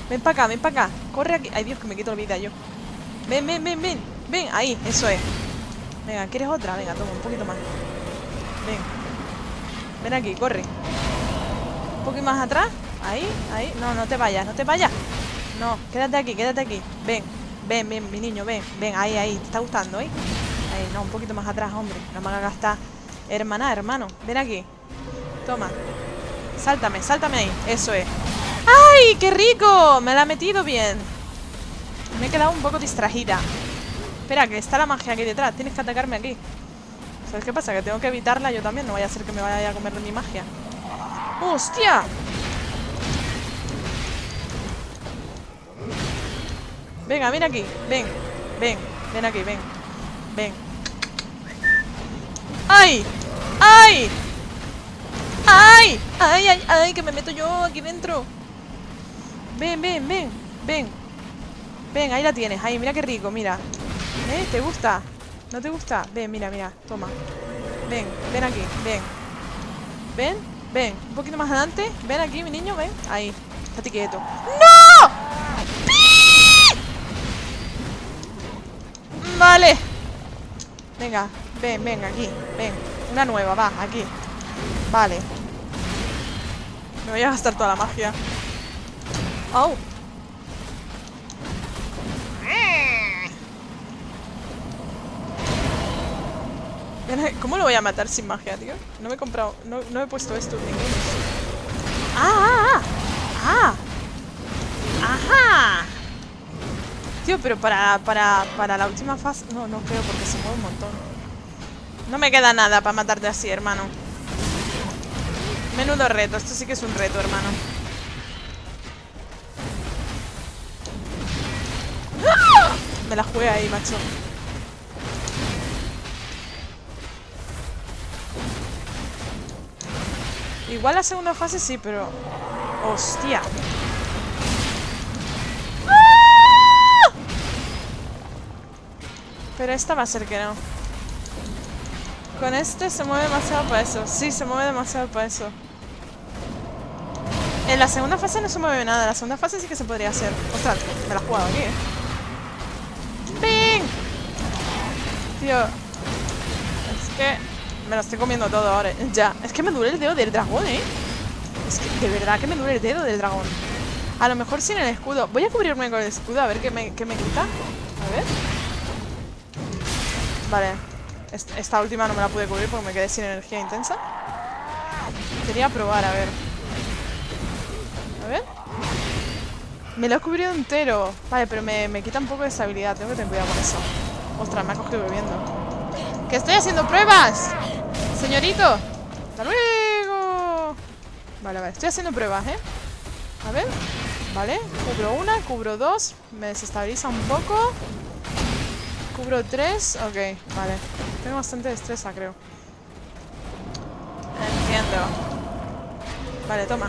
Ven para acá, ven para acá. Corre aquí. Ay, Dios, que me quito la vida yo. Ven, ven, ven, ven. Ven. Ahí, eso es. Venga, ¿quieres otra? Venga, toma un poquito más. Ven. Ven aquí, corre. Un poquito más atrás. Ahí, ahí. No, no te vayas, no te vayas. No, quédate aquí, quédate aquí. Ven, ven, ven, mi niño, ven. Ven, ahí, ahí, te está gustando, ¿eh? Ahí, no, un poquito más atrás, hombre. No me hagas gastar. Hermana, hermano, ven aquí. Toma. Sáltame, sáltame ahí, eso es. ¡Ay, qué rico! Me la ha metido bien. Me he quedado un poco distrajida. Espera, que está la magia aquí detrás. Tienes que atacarme aquí. ¿Sabes qué pasa? Que tengo que evitarla yo también. No vaya a ser que me vaya a comer mi magia. ¡Hostia! Venga, ven aquí, ven, ven, ven aquí, ven, ven. ¡Ay! ¡Ay! ¡Ay! ¡Ay, ay, ay! Que me meto yo aquí dentro. Ven, ven, ven, ven. Ven, ahí la tienes, ahí, mira qué rico, mira. ¿Te gusta? ¿No te gusta? Ven, mira, mira, toma. Ven, ven aquí, ven. Ven, ven, un poquito más adelante. Ven aquí, mi niño, ven, ahí. Estate quieto. ¡No! Vale. Venga, ven, ven, aquí. Ven, una nueva, va, aquí. Vale. Me voy a gastar toda la magia. ¡Oh! ¿Cómo lo voy a matar sin magia, tío? No me he comprado, no he puesto esto ninguno. ¡Ah! ¡Ah! ¡Ajá! Tío, pero para la última fase... No, no creo, porque se mueve un montón. No me queda nada para matarte así, hermano. Menudo reto, esto sí que es un reto, hermano. ¡Ah! Me la jugué ahí, macho. Igual la segunda fase sí, pero... ¡Hostia! ¡Ah! Pero esta va a ser que no. Con este se mueve demasiado para eso. Sí, se mueve demasiado para eso. En la segunda fase no se mueve nada. En la segunda fase sí que se podría hacer. Ostras, me la he jugado aquí. ¡Ping! Tío. Es que me lo estoy comiendo todo ahora. Ya. Es que me duele el dedo del dragón, ¿eh? Es que de verdad que me duele el dedo del dragón. A lo mejor sin el escudo. Voy a cubrirme con el escudo a ver qué me quita. A ver. Vale. Esta última no me la pude cubrir porque me quedé sin energía intensa. Quería probar, a ver. A ver. Me lo he cubrido entero. Vale, pero me quita un poco de estabilidad. Tengo que tener cuidado con eso. Ostras, me ha cogido bebiendo. ¡Que estoy haciendo pruebas! Señorito. ¡Hasta luego! Vale, vale. Estoy haciendo pruebas, ¿eh? A ver. Vale. Cubro una, cubro dos. Me desestabiliza un poco. Cubro tres. Ok, vale. Tengo bastante destreza, creo. Entiendo. Vale, toma.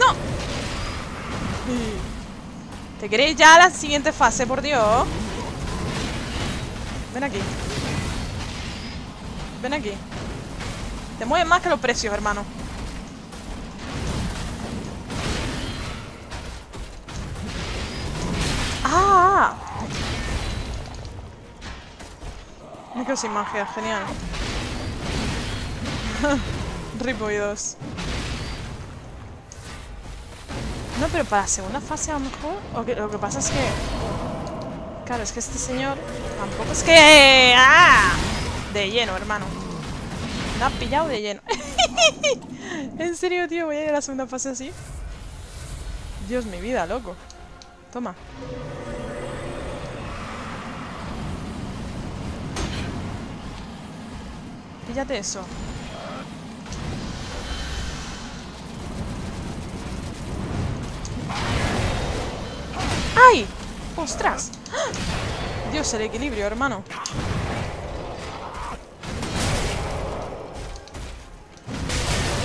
¡No! ¿Te queréis ya a la siguiente fase, por Dios? Ven aquí. Ven aquí. Te mueven más que los precios, hermano. ¡Ah! Me quedo sin magia, genial. Ripoidos. No, pero para la segunda fase a lo mejor... Okay, lo que pasa es que... Claro, es que este señor... Tampoco es que... ¡Ah! De lleno, hermano. Me ha pillado de lleno. En serio, tío, voy a ir a la segunda fase así. Dios, mi vida, loco. Toma. Píllate eso. ¡Ay! ¡Ostras! Dios, el equilibrio, hermano.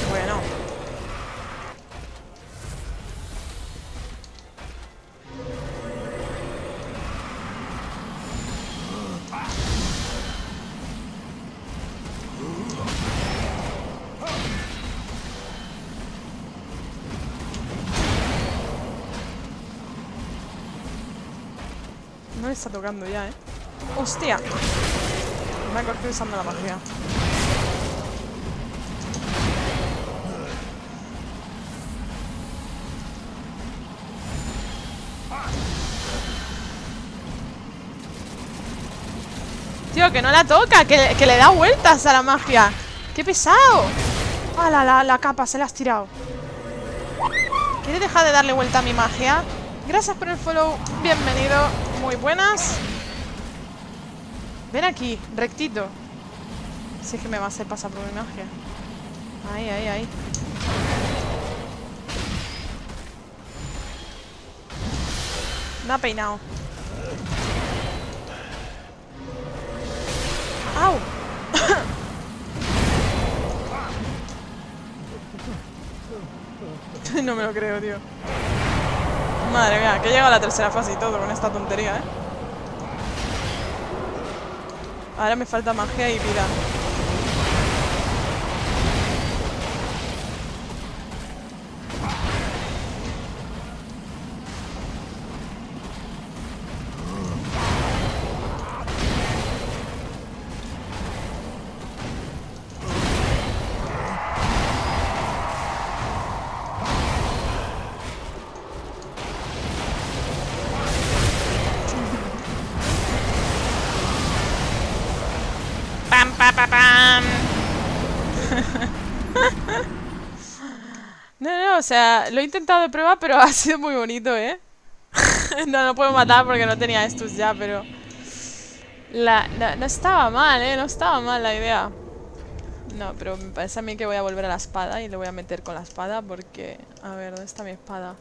Bueno. No le está tocando ya, ¿eh? ¡Hostia! Me ha cogido usando la magia. Tío, que no la toca, que le da vueltas a la magia. ¡Qué pesado! ¡Ah, la capa! Se la has tirado. ¿Quieres dejar de darle vuelta a mi magia? Gracias por el follow. Bienvenido. Muy buenas. Ven aquí, rectito. Si es que me va a hacer pasar por mi magia. Ahí, ahí, ahí. Me ha peinado. ¡Au! No me lo creo, tío. Madre mía, que llega a la tercera fase y todo con esta tontería, ¿eh? Ahora me falta magia y vida. O sea, lo he intentado de prueba, pero ha sido muy bonito, ¿eh? No puedo matar porque no tenía estos ya, pero... No estaba mal, ¿eh? No estaba mal la idea. No, pero me parece a mí que voy a volver a la espada y le voy a meter con la espada porque... A ver, ¿dónde está mi espada?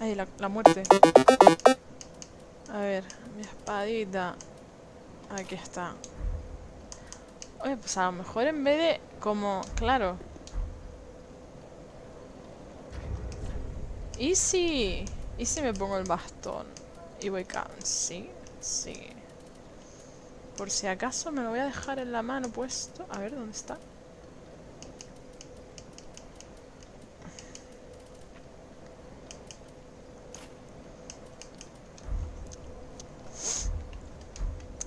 Ay, la muerte. A ver, mi espadita. Aquí está. Oye, pues a lo mejor en vez de... Como... Claro. ¿Y si me pongo el bastón y voy caminando? Sí, sí. Por si acaso me lo voy a dejar en la mano puesto. A ver, ¿dónde está?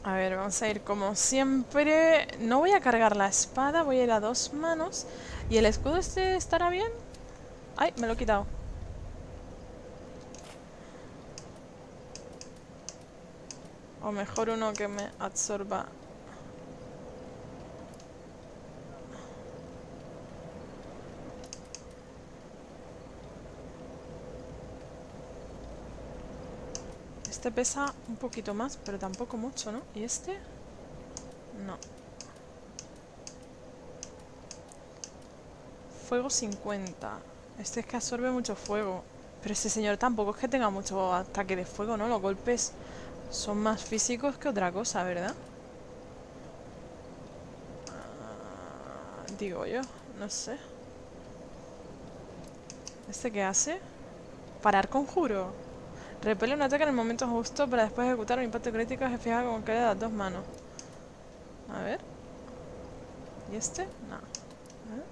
A ver, vamos a ir como siempre. No voy a cargar la espada, voy a ir a dos manos. ¿Y el escudo este estará bien? ¡Ay! Me lo he quitado. O mejor uno que me absorba. Este pesa un poquito más, pero tampoco mucho, ¿no? ¿Y este? No. Fuego 50. Este es que absorbe mucho fuego. Pero este señor tampoco es que tenga mucho ataque de fuego, ¿no? Los golpes son más físicos que otra cosa, ¿verdad? Digo yo, no sé. ¿Este qué hace? Parar conjuro. Repele un ataque en el momento justo para después ejecutar un impacto crítico fijado con cualquiera de las dos manos. A ver. ¿Y este? No. ¿Eh?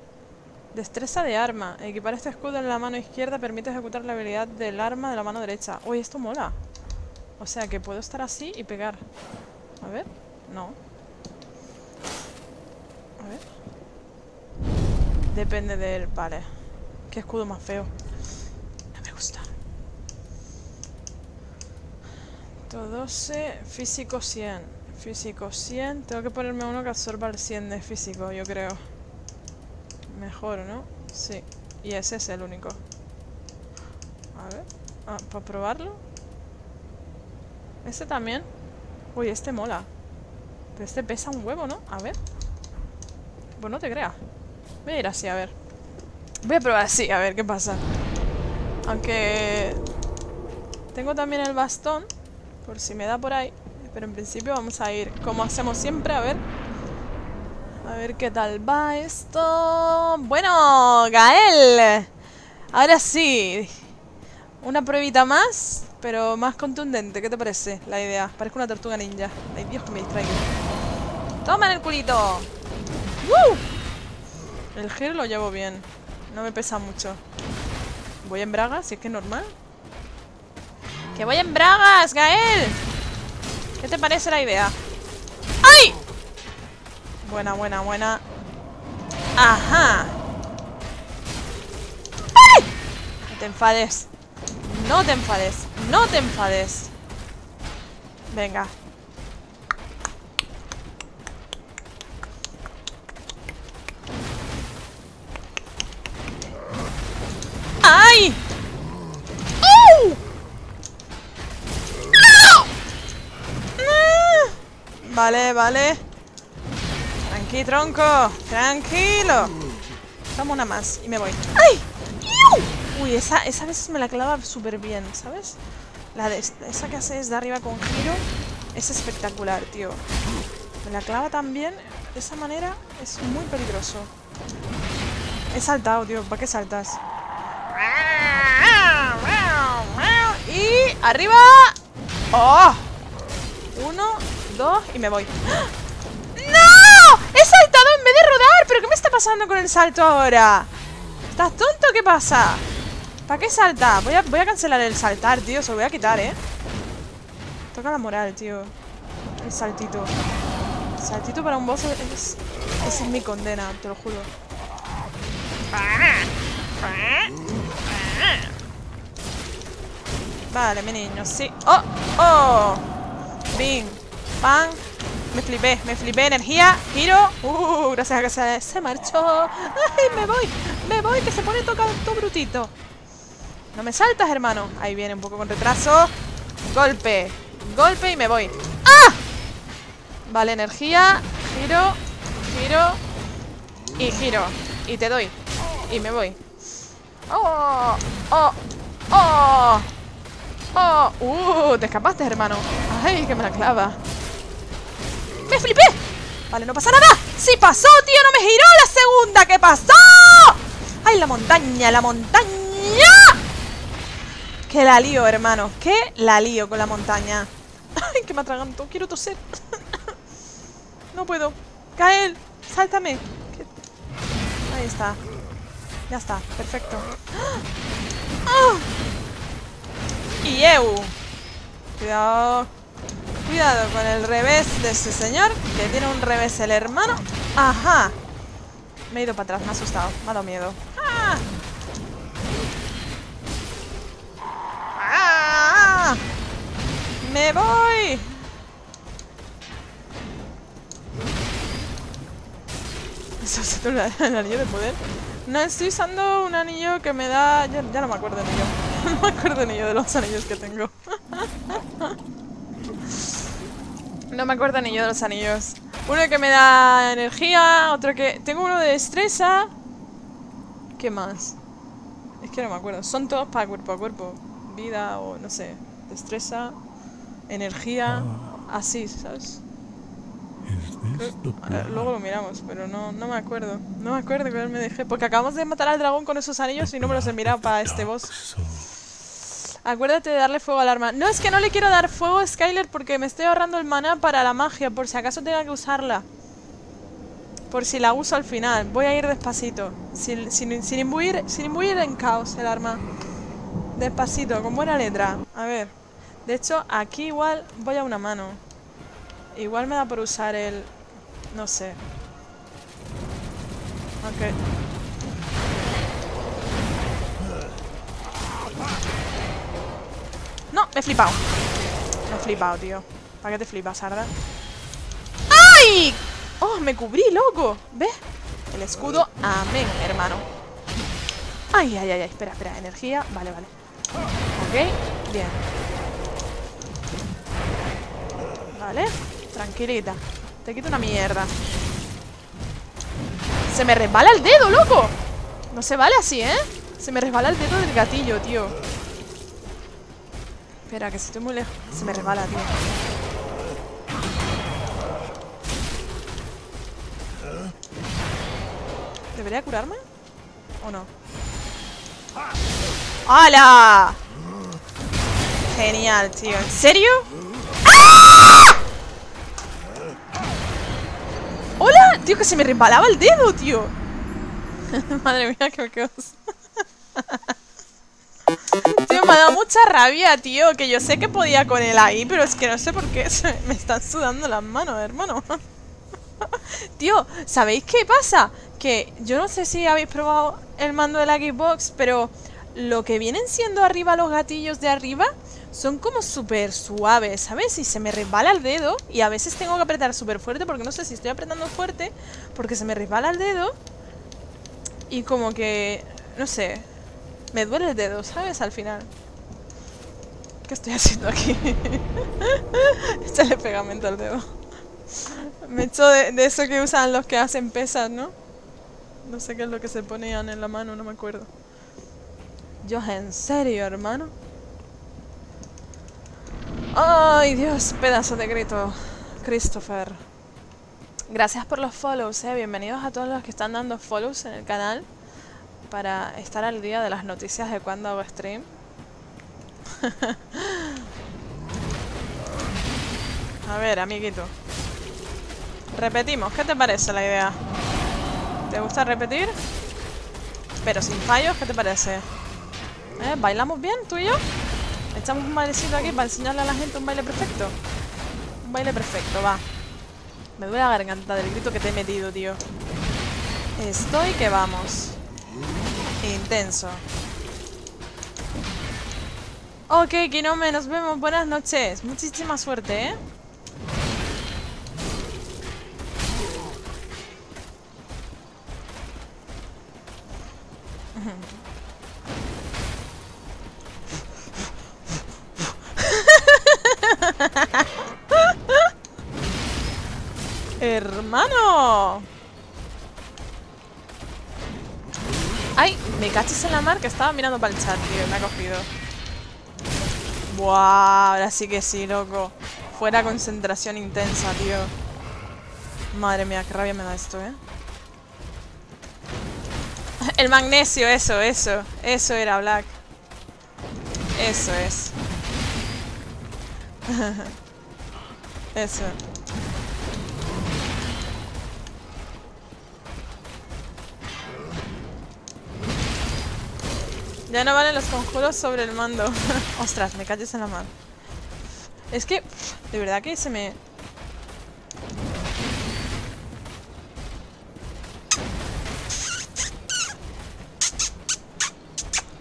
Destreza de arma. Equipar este escudo en la mano izquierda permite ejecutar la habilidad del arma de la mano derecha. Uy, esto mola. O sea que puedo estar así y pegar. A ver. No. A ver. Depende del... Vale. Qué escudo más feo. No me gusta. 12, físico 100. Físico 100. Tengo que ponerme uno que absorba el 100 de físico, yo creo. Mejor, ¿no? Sí. Y ese es el único. A ver. Ah, ¿para probarlo? ¿Este también? Uy, este mola. Pero este pesa un huevo, ¿no? A ver. Pues no te creas. Voy a ir así, a ver. Voy a probar así, a ver qué pasa. Aunque... tengo también el bastón. Por si me da por ahí. Pero en principio vamos a ir como hacemos siempre. A ver. A ver qué tal va esto. Bueno, Gael. Ahora sí. Una pruebita más. Pero más contundente. ¿Qué te parece la idea? Parezco una tortuga ninja. Ay, Dios, que me distraigo. ¡Toma en el culito! ¡Woo! El gel lo llevo bien. No me pesa mucho. Voy en bragas, si es que es normal. ¡Que voy en bragas, Gael! ¿Qué te parece la idea? ¡Ay! Buena, buena, buena. ¡Ajá! ¡Ay! No te enfades. No te enfades. No te enfades. Venga. ¡Ay! Vale, vale. Tranqui, tronco. Tranquilo. Toma una más y me voy. ¡Ay! Uy, esa vez me la clava súper bien, ¿sabes? Esa que haces de arriba con giro es espectacular, tío. Me la clava tan bien. De esa manera es muy peligroso. He saltado, tío. ¿Para qué saltas? Y... ¡arriba! ¡Oh! Uno... dos y me voy. ¡No! ¡He saltado en vez de rodar! ¿Pero qué me está pasando con el salto ahora? ¿Estás tonto? ¿Qué pasa? ¿Para qué salta? Voy a cancelar el saltar, tío. Se lo voy a quitar, ¿eh? Toca la moral, tío. El saltito. El saltito para un boss es mi condena, te lo juro. Vale, mi niño, sí. ¡Oh! ¡Oh! ¡Bing! Pan. Me flipé, energía, giro. Gracias a que se marchó. Ay, me voy, que se pone tocado todo brutito. No me saltas, hermano. Ahí viene un poco con retraso. Golpe y me voy. ¡Ah! Vale, energía, giro. Y te doy. Y me voy. ¡Oh! ¡Oh! ¡Oh! ¡Oh! Te escapaste, hermano. Ay, que me la clava. ¡Me flipé! Vale, no pasa nada. ¡Sí pasó, tío! ¡No me giró la segunda! ¿Qué pasó? ¡Ay, la montaña! Que la lío, hermano. Que la lío con la montaña. Ay, que me atraganto. Quiero toser. No puedo. Gael, sáltame. Ahí está. Ya está. Perfecto. ¡Oh! Y eu. Cuidado. Cuidado con el revés de ese señor. Que tiene un revés el hermano. Ajá. Me he ido para atrás. Me ha asustado. Me ha dado miedo. ¡Ah! ¡Ah! ¡Me voy! Eso es el anillo de poder. No, estoy usando un anillo que me da... Ya no me acuerdo ni yo. No me acuerdo ni yo de los anillos que tengo. No me acuerdo ni yo de los anillos. Uno que me da energía, otro que... Tengo uno de destreza. ¿Qué más? Es que no me acuerdo. Son todos para cuerpo a cuerpo. Vida o no sé, destreza, energía, así, ¿sabes? Luego lo miramos, pero no me acuerdo. No me acuerdo que me dejé, porque acabamos de matar al dragón con esos anillos y no me los he mirado para este boss. Acuérdate de darle fuego al arma. No, es que no le quiero dar fuego a Skyler porque me estoy ahorrando el maná para la magia, por si acaso tenga que usarla. Por si la uso al final. Voy a ir despacito, sin imbuir en caos el arma. Despacito, con buena letra. A ver. De hecho, aquí igual voy a una mano. Igual me da por usar el... No sé. Ok. No, me he flipado. Me he flipado, tío. ¿Para qué te flipas, Sarda? ¡Ay! ¡Oh, me cubrí, loco! ¿Ves? El escudo. Amén, hermano. Ay, ay, ay, ay. Espera, espera. Energía. Vale, vale. Ok, bien. Vale, tranquilita. Te quito una mierda. Se me resbala el dedo, loco. No se vale así, ¿eh? Se me resbala el dedo del gatillo, tío. Espera, que si estoy muy lejos. Se me resbala, tío. ¿Debería curarme? ¿O no? ¡Hala! Genial, tío. ¿En serio? ¡Ah! ¡Hola! Tío, que se me resbalaba el dedo, tío. Madre mía, qué me quedo. Tío, me ha dado mucha rabia, tío. Que yo sé que podía con él ahí, pero es que no sé por qué me están sudando las manos, hermano. Tío, ¿sabéis qué pasa? Que yo no sé si habéis probado el mando de la Xbox, pero lo que vienen siendo arriba los gatillos de arriba son como súper suaves, ¿sabes? Y se me resbala el dedo y a veces tengo que apretar súper fuerte porque no sé si estoy apretando fuerte porque se me resbala el dedo y como que, no sé, me duele el dedo, ¿sabes? Al final. ¿Qué estoy haciendo aquí? Échale pegamento al dedo. Me echo de eso que usan los que hacen pesas, ¿no? No sé qué es lo que se ponían en la mano, no me acuerdo. Dios, en serio, hermano. Ay, Dios, pedazo de grito. Christopher. Gracias por los follows, eh. Bienvenidos a todos los que están dando follows en el canal. Para estar al día de las noticias de cuando hago stream. A ver, amiguito. Repetimos, ¿qué te parece la idea? ¿Te gusta repetir? Pero sin fallos, ¿qué te parece? ¿Bailamos bien tú y yo? Echamos un bailecito aquí para enseñarle a la gente un baile perfecto. Un baile perfecto, va. Me duele la garganta del grito que te he metido, tío. Estoy que vamos. Intenso. Ok, Kinome, nos vemos. Buenas noches. Muchísima suerte, ¿eh? ¡Hermano! ¡Ay! Me cachis en la mar que estaba mirando para el chat, tío. Me ha cogido. ¡Buah! Ahora sí que sí, loco. Fuera concentración intensa, tío. Madre mía, qué rabia me da esto, ¿eh? El magnesio, eso era, Black. Eso es. Eso. Ya no valen los conjuros sobre el mando. Ostras, me calles en la mano. Es que, de verdad que se me...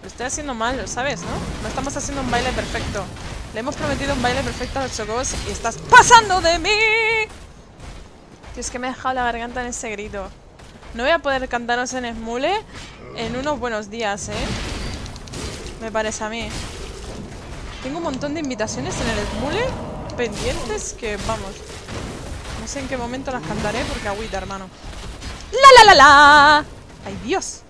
Lo estoy haciendo mal, lo sabes, ¿no? No estamos haciendo un baile perfecto. Le hemos prometido un baile perfecto a los chocobos y estás pasando de mí. Tío, es que me he dejado la garganta en ese grito. No voy a poder cantaros en Smule en unos buenos días, ¿eh? Me parece a mí. Tengo un montón de invitaciones en el Smule pendientes que, vamos, no sé en qué momento las cantaré porque agüita, hermano. ¡La, la, la, la! ¡Ay, Dios!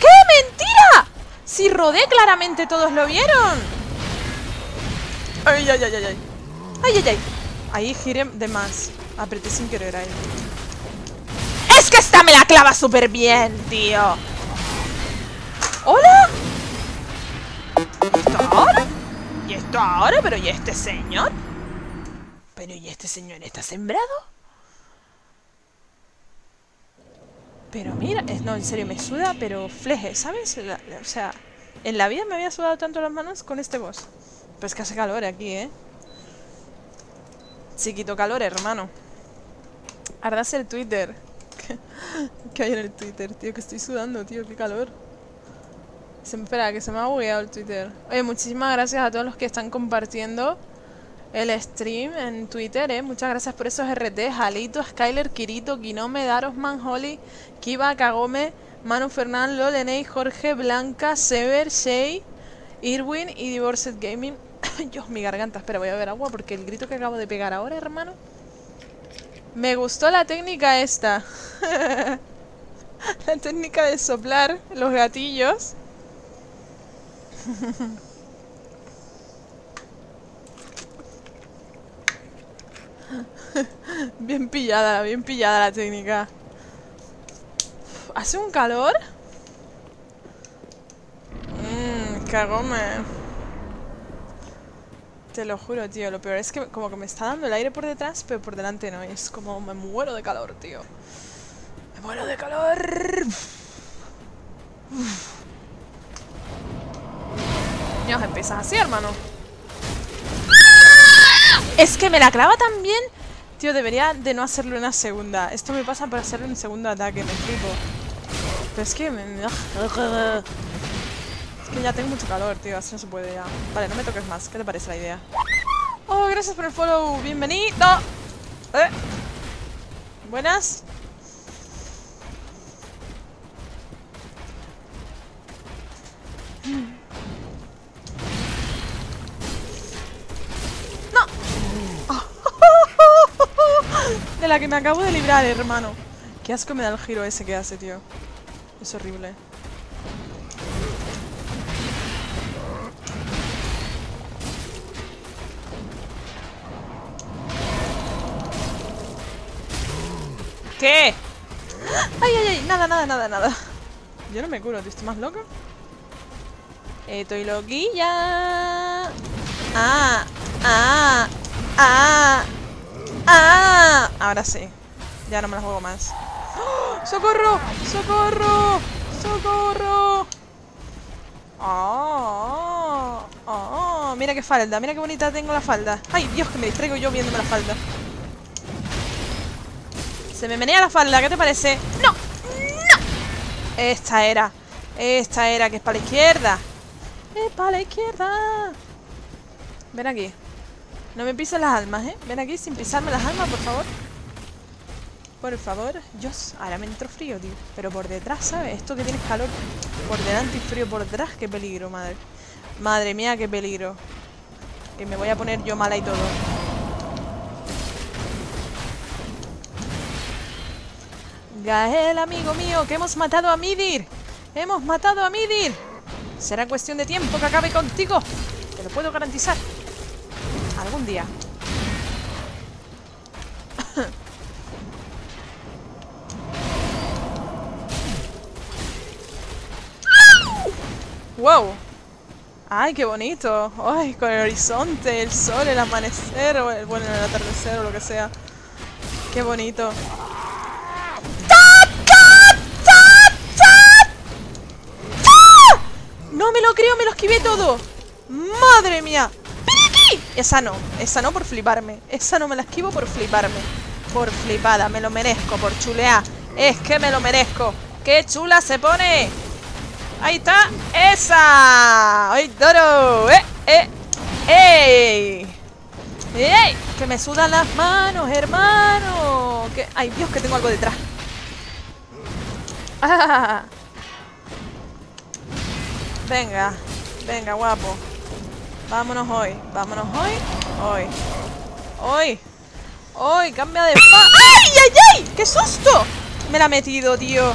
¡Qué mentira! Si rodé claramente, todos lo vieron. ¡Ay, ay, ay, ay! ¡Ay, ay, ay! Ahí giré de más. Apreté sin querer ahí. ¡Es que esta me la clava súper bien, tío! ¡Hola! ¿Esto ahora? ¿Y esto ahora? ¿Pero y este señor? ¿Pero y este señor está sembrado? Pero mira... No, en serio, me suda, pero fleje, ¿sabes? O sea, en la vida me había sudado tanto las manos con este boss. Pero es que hace calor aquí, ¿eh? Chiquito calor, hermano. Ardas el Twitter. ¿Qué hay en el Twitter, tío? Que estoy sudando, tío. Qué calor. Espera, que se me ha bugueado el Twitter. Oye, muchísimas gracias a todos los que están compartiendo el stream en Twitter, ¿eh? Muchas gracias por esos RT. Jalito, Skyler, Kirito, Kinome, Darosman, Holly, Kiba, Kagome, Manu Fernán, Lolenei, Jorge, Blanca, Sever, Shea, Irwin y Divorced Gaming. Dios, mi garganta. Espera, voy a beber agua porque el grito que acabo de pegar ahora, hermano. Me gustó la técnica esta. La técnica de soplar los gatillos. Bien pillada la técnica. ¿Hace un calor? Cagome. Te lo juro, tío. Lo peor es que como que me está dando el aire por detrás, pero por delante no. Es como me muero de calor, tío. Me muero de calor. Dios, empiezas así, hermano. Es que me la clava tan bien. Tío, debería de no hacerle una segunda. Esto me pasa por hacerle un segundo ataque. Me flipo. Pero es que me... Es que ya tengo mucho calor, tío, así no se puede ya. Vale, no me toques más, ¿qué te parece la idea? Oh, gracias por el follow, bienvenido. Buenas. No. De la que me acabo de librar, hermano. Qué asco me da el giro ese que hace, tío. Es horrible. ¿Qué? Ay, ay, ay, nada, nada, nada, nada. Yo no me curo, ¿tú estás más loca? Estoy loquilla. Ahora sí. Ya no me la juego más. ¡Oh! ¡Socorro! ¡Socorro! ¡Socorro! ¡Oh! ¡Oh! Mira qué falda, mira qué bonita tengo la falda. Ay, Dios, que me distraigo yo viéndome la falda. Se me menea la falda, ¿qué te parece? ¡No! ¡No! Esta era. Esta era, que es para la izquierda. ¡Es para la izquierda! Ven aquí. No me pises las almas, ¿eh? Ven aquí sin pisarme las almas, por favor. Por favor. Dios, ahora me entró frío, tío. Pero por detrás, ¿sabes? Esto que tienes calor por delante y frío por detrás. ¡Qué peligro, madre! Madre mía, qué peligro. Que me voy a poner yo mala y todo. Gael, amigo mío, que hemos matado a Midir. ¡Hemos matado a Midir! Será cuestión de tiempo que acabe contigo. Te lo puedo garantizar. Algún día. ¡Wow! ¡Ay, qué bonito! ¡Ay, con el horizonte, el sol, el amanecer, o el, bueno, el atardecer o lo que sea! ¡Qué bonito! ¡No me lo creo! ¡Me lo esquivé todo! ¡Madre mía! ¡Ven aquí! Esa no por fliparme. Esa no me la esquivo por fliparme. Por flipada, me lo merezco, por chulear. Es que me lo merezco. ¡Qué chula se pone! ¡Ahí está! ¡Esa! ¡Ay, Doro! ¡Ey! ¡Ey! ¡Que me sudan las manos, hermano! Que... ¡Ay, Dios, que tengo algo detrás! ¡Ah! Venga, venga, guapo. Vámonos hoy, vámonos hoy. Hoy, hoy, hoy, cambia de fa. ¡Ay, ay, ay! ¡Qué susto! Me la ha metido, tío.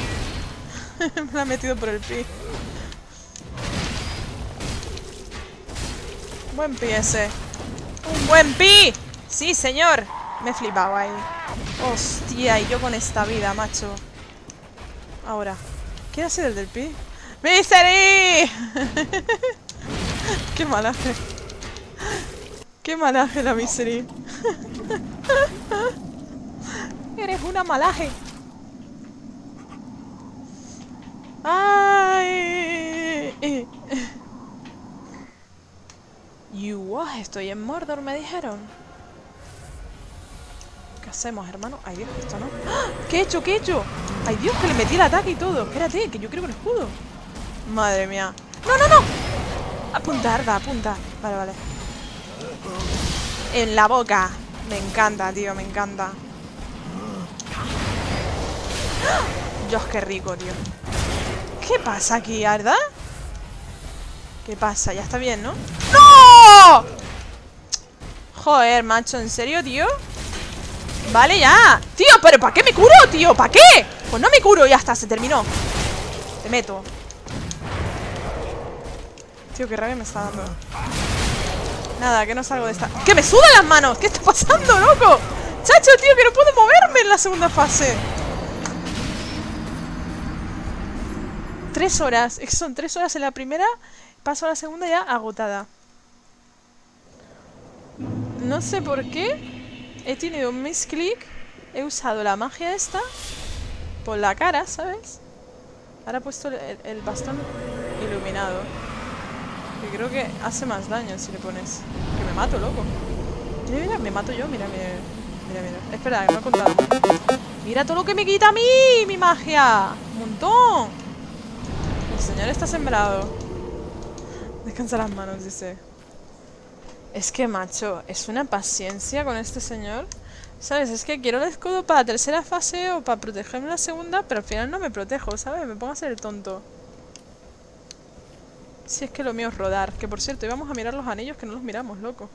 Me la ha metido por el pie. Buen pie ese. ¡Un buen pi! ¡Sí, señor! Me flipaba ahí. Hostia, y yo con esta vida, macho. Ahora, ¿quién ha sido el del pi? ¡Misery! ¡Qué malaje! ¡Qué malaje la Misery! ¡Eres una malaje! ¡Ay! Estoy en Mordor, me dijeron. ¿Qué hacemos, hermano? ¡Ay, Dios, esto no! ¿Qué he hecho? ¿Qué he hecho? ¡Ay, Dios, que le metí el ataque y todo! Espérate, que yo creo que el escudo. Madre mía. ¡No, no, no! Apunta, Arda, apunta. Vale, vale. En la boca. Me encanta, tío, me encanta. Dios, qué rico, tío. ¿Qué pasa aquí, Arda? ¿Qué pasa? Ya está bien, ¿no? ¡No! Joder, macho, ¿en serio, tío? Vale, ya. Tío, pero ¿para qué me curo, tío? ¿Para qué? Pues no me curo, ya está, se terminó. Te meto. Tío, qué rabia me está dando. Nada, que no salgo de esta... ¡Que me sudan las manos! ¿Qué está pasando, loco? Chacho, tío, que no puedo moverme en la segunda fase. 3 horas. Son 3 horas en la primera. Paso a la segunda ya agotada. No sé por qué. He tenido un misclick. He usado la magia esta. Por la cara, ¿sabes? Ahora he puesto el bastón iluminado. Que creo que hace más daño si le pones. Que me mato, loco. Mira, mira, me mato yo. Mira, mira. Mira, mira. Espera, que me ha contado. Mira todo lo que me quita a mí. Mi magia. Un montón. El señor está sembrado. Descansa las manos, dice. Es que, macho, es una paciencia con este señor. ¿Sabes? Es que quiero el escudo para la tercera fase o para protegerme la segunda, pero al final no me protejo, ¿sabes? Me pongo a hacer el tonto. Si es que lo mío es rodar. Que por cierto, íbamos a mirar los anillos que no los miramos, loco.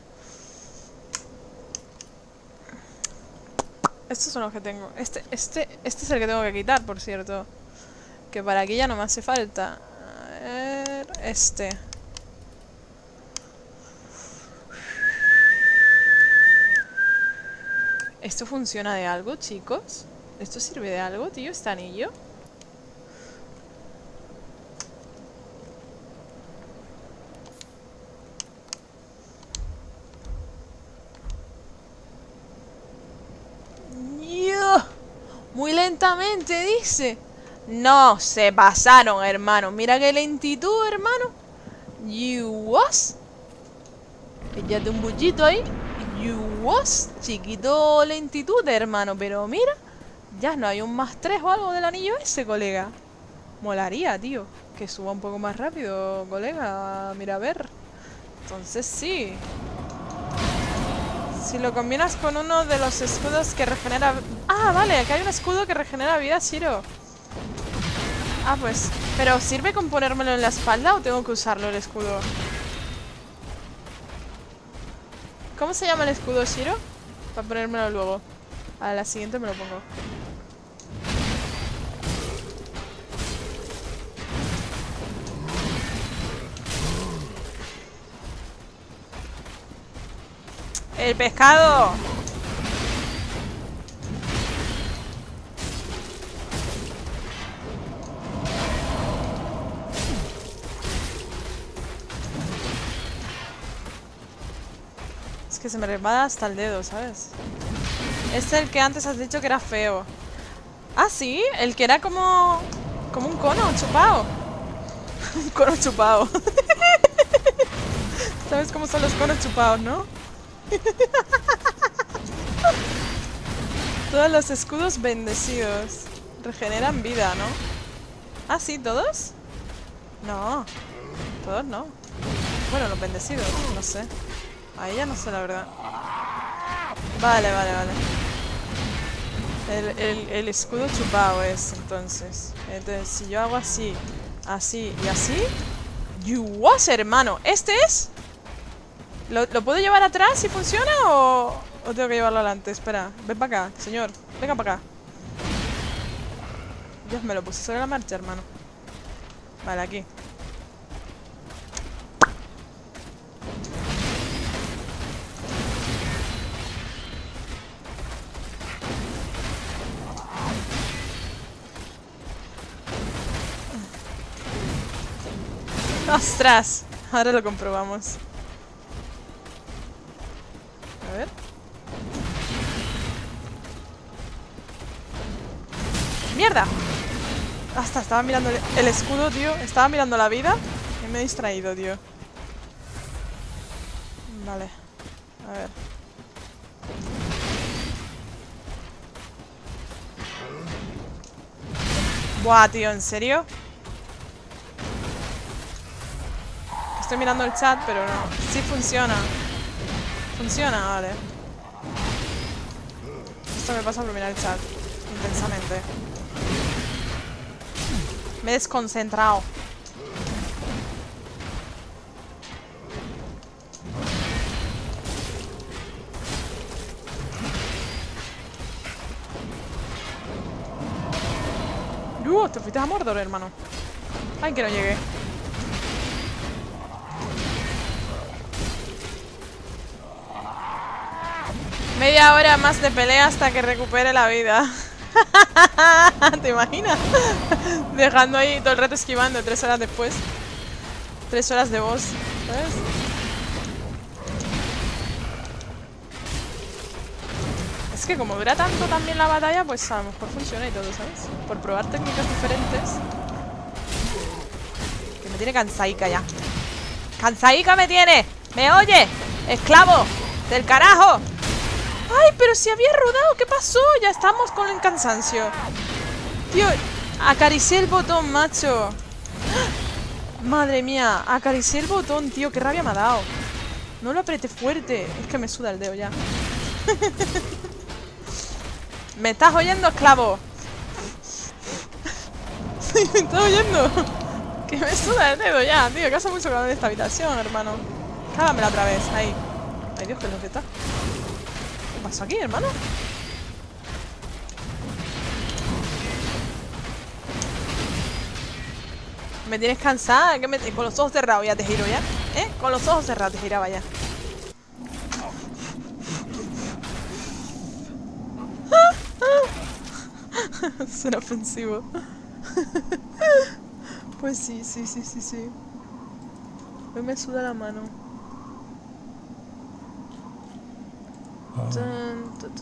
Estos son los que tengo. Este es el que tengo que quitar, por cierto. Que para aquí ya no me hace falta. A ver... Este. ¿Esto funciona de algo, chicos? ¿Esto sirve de algo, tío? ¿Este anillo? Muy lentamente, dice. No, se pasaron, hermano. Mira qué lentitud, hermano. You was. Que ya te un bullito ahí. You was. Chiquito lentitud, hermano. Pero mira, ya no hay un +3 o algo del anillo ese, colega. Molaría, tío. Que suba un poco más rápido, colega. Mira, a ver. Entonces sí. Si lo combinas con uno de los escudos que regenera... Ah, vale, acá hay un escudo que regenera vida, Shiro. Ah, pues... ¿Pero sirve con ponérmelo en la espalda o tengo que usarlo el escudo? ¿Cómo se llama el escudo, Shiro? Para ponérmelo luego. A la siguiente me lo pongo. ¡El pescado! Es que se me resbala hasta el dedo, ¿sabes? Es el que antes has dicho que era feo. Ah, sí, el que era como... como un cono chupado. Un cono chupado. ¿Sabes cómo son los conos chupados, no? Todos los escudos bendecidos regeneran vida, ¿no? Ah, sí, ¿todos? No. Todos no. Bueno, los bendecidos, no sé. Ahí ya no sé, la verdad. Vale, vale, vale. El escudo chupado es, entonces. Entonces, si yo hago así, así y así... ¡You was, hermano! ¿Este es? ¿Lo puedo llevar atrás si funciona o tengo que llevarlo adelante? Espera, ven para acá, señor. Venga para acá. Dios, me lo puse sobre la marcha, hermano. Vale, aquí. ¡Ostras! Ahora lo comprobamos. A ver. ¡Mierda! Hasta estaba mirando el escudo, tío. Estaba mirando la vida y me he distraído, tío. Vale. A ver. Buah, tío, ¿en serio? Estoy mirando el chat, pero no. Sí funciona. Funciona, vale. Esto me pasa por mirar el chat intensamente. Me he desconcentrado. Te fuiste a Mordor, hermano. Ay, que no llegué. Media hora más de pelea hasta que recupere la vida. ¿Te imaginas? Dejando ahí todo el rato esquivando 3 horas después. 3 horas de boss, ¿sabes? Es que como dura tanto también la batalla, pues a lo mejor funciona y todo, ¿sabes? Por probar técnicas diferentes. Que me tiene cansaica ya. ¡Cansaica me tiene! ¡Me oye! ¡Esclavo! ¡Del carajo! ¡Ay, pero si había rodado! ¿Qué pasó? Ya estamos con el cansancio. Tío, acaricié el botón, macho. ¡Ah! Madre mía, acaricié el botón, tío. Qué rabia me ha dado. No lo apreté fuerte. Es que me suda el dedo ya. ¿Me estás oyendo, esclavo? Sí, me estás oyendo. Que me suda el dedo ya, tío. Que hace mucho calor en esta habitación, hermano. Cágamela otra vez, ahí. Ay, Dios, que es lo que está. ¿Qué pasó aquí, hermano? Me tienes cansada, que me con los ojos cerrados ya te giro ya, ¿eh? Con los ojos cerrados te giraba ya. Suena ofensivo. Pues sí, sí, sí, sí, sí. Hoy me suda la mano. Is this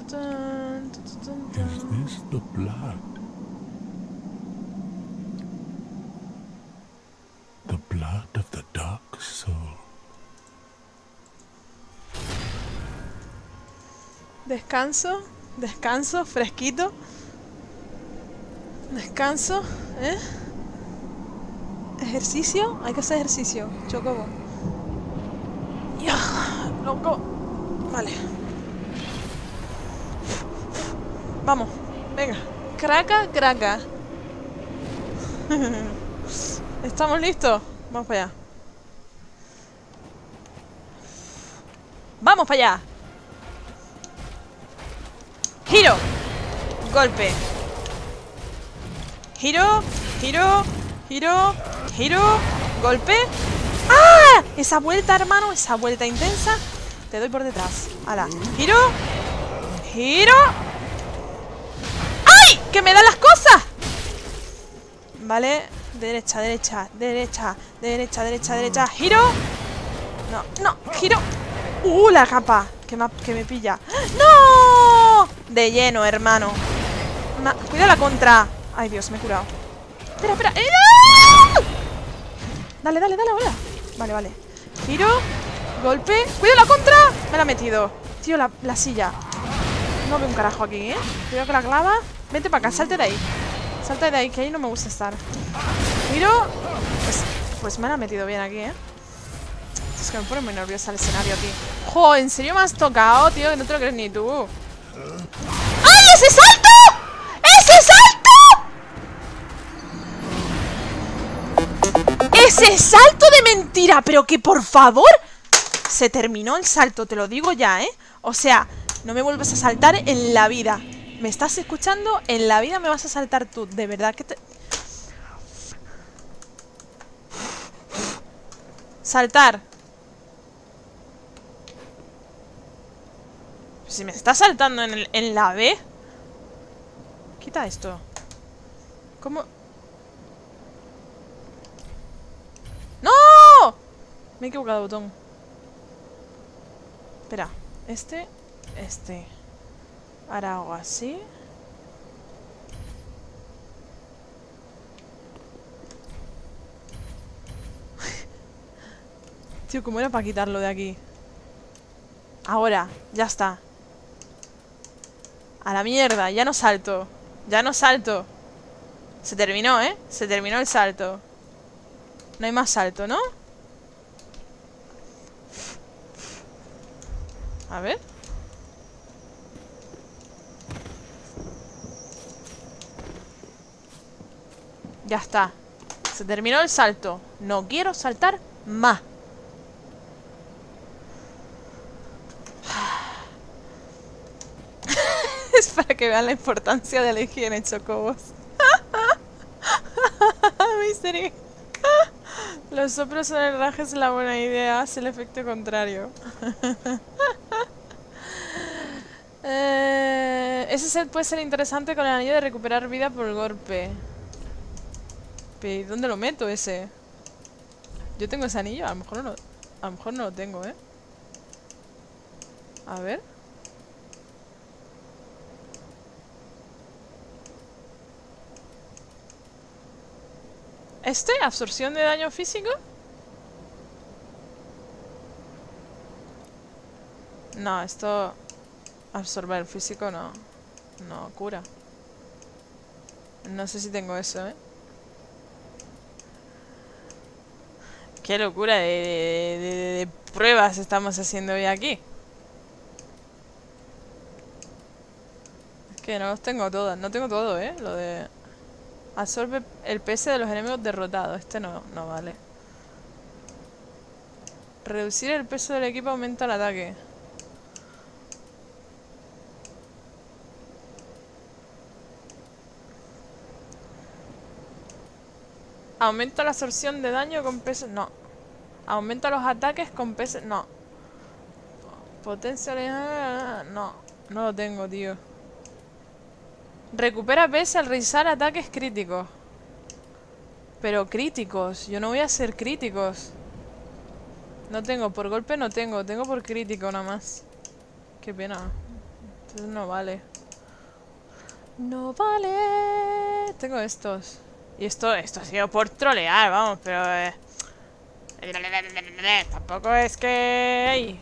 the blood? The blood of the Dark Soul. Descanso, descanso, fresquito. Descanso, ¿eh? Ejercicio, hay que hacer ejercicio, Chocobo. Ya, loco. Vale. Vamos, venga. Craca, craca. ¿Estamos listos? Vamos para allá. ¡Vamos para allá! Giro. Golpe. Giro, giro, giro, giro. Golpe. ¡Ah! Esa vuelta, hermano, esa vuelta intensa. Te doy por detrás. ¡Hala! Giro. Giro. ¡Que me dan las cosas! Vale, derecha, derecha, derecha, derecha, derecha, derecha. Giro. No, no, giro. ¡La capa! Que me pilla. ¡No! De lleno, hermano. Cuidado la contra. Ay, Dios, me he curado. Espera, espera. ¡No! Dale, dale, dale, hola. Vale, vale. Giro. Golpe. ¡Cuidado la contra! Me la ha metido. Tío, la silla. No veo un carajo aquí, ¿eh? Cuidado que la clava. Vente para acá, salte de ahí. Salte de ahí, que ahí no me gusta estar. Giro. Pues me la ha metido bien aquí, ¿eh? Es que me pone muy nerviosa el escenario, tío. ¡Jo! ¿En serio me has tocado, tío? Que no te lo crees ni tú. ¡Ay, ese salto! ¡Ese salto! ¡Ese salto de mentira! Pero que, por favor... Se terminó el salto, te lo digo ya, ¿eh? O sea, no me vuelves a saltar en la vida. ¿Me estás escuchando? En la vida me vas a saltar tú. De verdad que te... Saltar. Si me está saltando en la B. Quita esto. ¿Cómo? ¡No! Me he equivocado de botón. Espera. Este. Ahora hago así. Tío, ¿cómo era para quitarlo de aquí? Ahora, ya está. A la mierda, ya no salto. Ya no salto. Se terminó, ¿eh? Se terminó el salto. No hay más salto, ¿no? A ver. Ya está. Se terminó el salto. No quiero saltar más. Es para que vean la importancia de la higiene, chocobos. Misery. Los soplos en el raje es la buena idea. Es el efecto contrario. Ese set puede ser interesante con el anillo de recuperar vida por golpe. ¿Y dónde lo meto ese? Yo tengo ese anillo. A lo mejor no lo tengo, ¿eh? A ver. ¿Este? ¿Absorción de daño físico? No, esto... Absorber el físico no. No, cura. No sé si tengo eso, ¿eh? Qué locura de pruebas estamos haciendo hoy aquí. Es que no los tengo todas. No tengo todo, ¿eh? Lo de... Absorbe el PS de los enemigos derrotados. Este no vale. Reducir el peso del equipo aumenta el ataque. Aumenta la absorción de daño con peso... No. Aumenta los ataques con peso... No. Potencia... No. No lo tengo, tío. Recupera PS al realizar ataques críticos. Pero críticos. Yo no voy a hacer críticos. No tengo. Por golpe no tengo. Tengo por crítico nada más. Qué pena. Entonces no vale. No vale. Tengo estos. Y esto ha sido por trolear, vamos. Pero... Tampoco es que... Ay,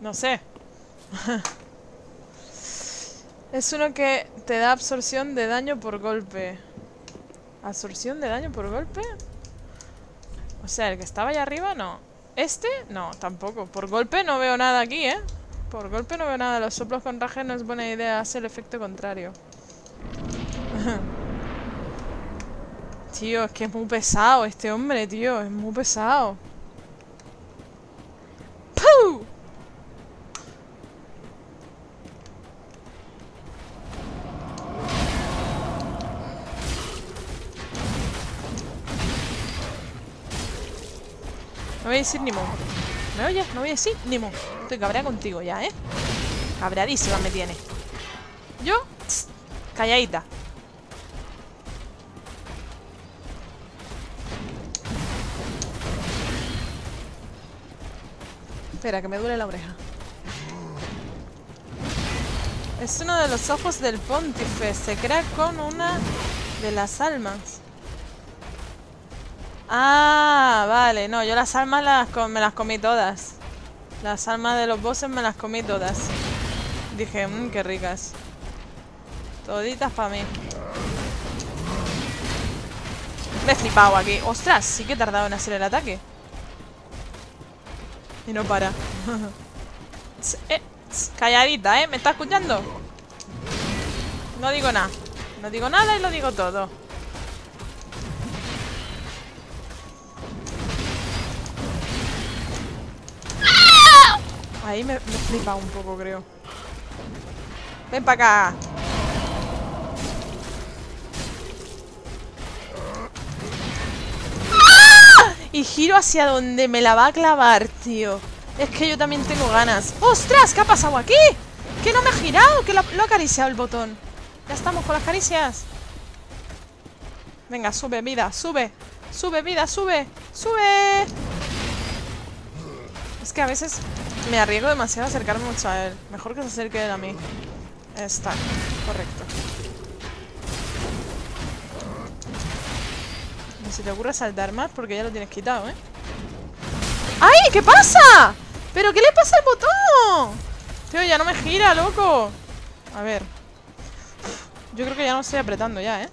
no sé. Es uno que te da absorción de daño por golpe. ¿Absorción de daño por golpe? O sea, el que estaba allá arriba, no. ¿Este? No, tampoco. Por golpe no veo nada aquí, ¿eh? Por golpe no veo nada. Los soplos con raje no es buena idea. Hace el efecto contrario. Tío, es que es muy pesado este hombre, tío. Es muy pesado. ¡Pum! No voy a decir ni mo. ¿Me oyes? No voy a decir ni mo. Estoy cabreada contigo ya, ¿eh? Cabreadísima me tiene. Yo, calladita. Espera, que me duele la oreja. Es uno de los ojos del pontífice. Se crea con una de las almas. Ah, vale. No, yo las almas me las comí todas. Las almas de los bosses me las comí todas. Dije, mmm, qué ricas. Toditas para mí. Me he flipado aquí. Ostras, sí que he tardado en hacer el ataque. Y no para. Calladita, ¿eh? ¿Me está escuchando? No digo nada. No digo nada y lo digo todo. Ahí me he flipado un poco, creo. Ven para acá. Y giro hacia donde me la va a clavar, tío. Es que yo también tengo ganas. ¡Ostras! ¿Qué ha pasado aquí? Que no me he girado, que lo ha acariciado el botón. Ya estamos con las caricias. Venga, sube, vida, sube. Sube, vida, sube. ¡Sube! Es que a veces me arriesgo demasiado a acercarme mucho a él. Mejor que se acerque él a mí. Está, correcto. No se te ocurre saltar más porque ya lo tienes quitado, ¿eh? ¡Ay! ¿Qué pasa? ¿Pero qué le pasa al botón? Tío, ya no me gira, loco. A ver. Yo creo que ya no estoy apretando ya, ¿eh?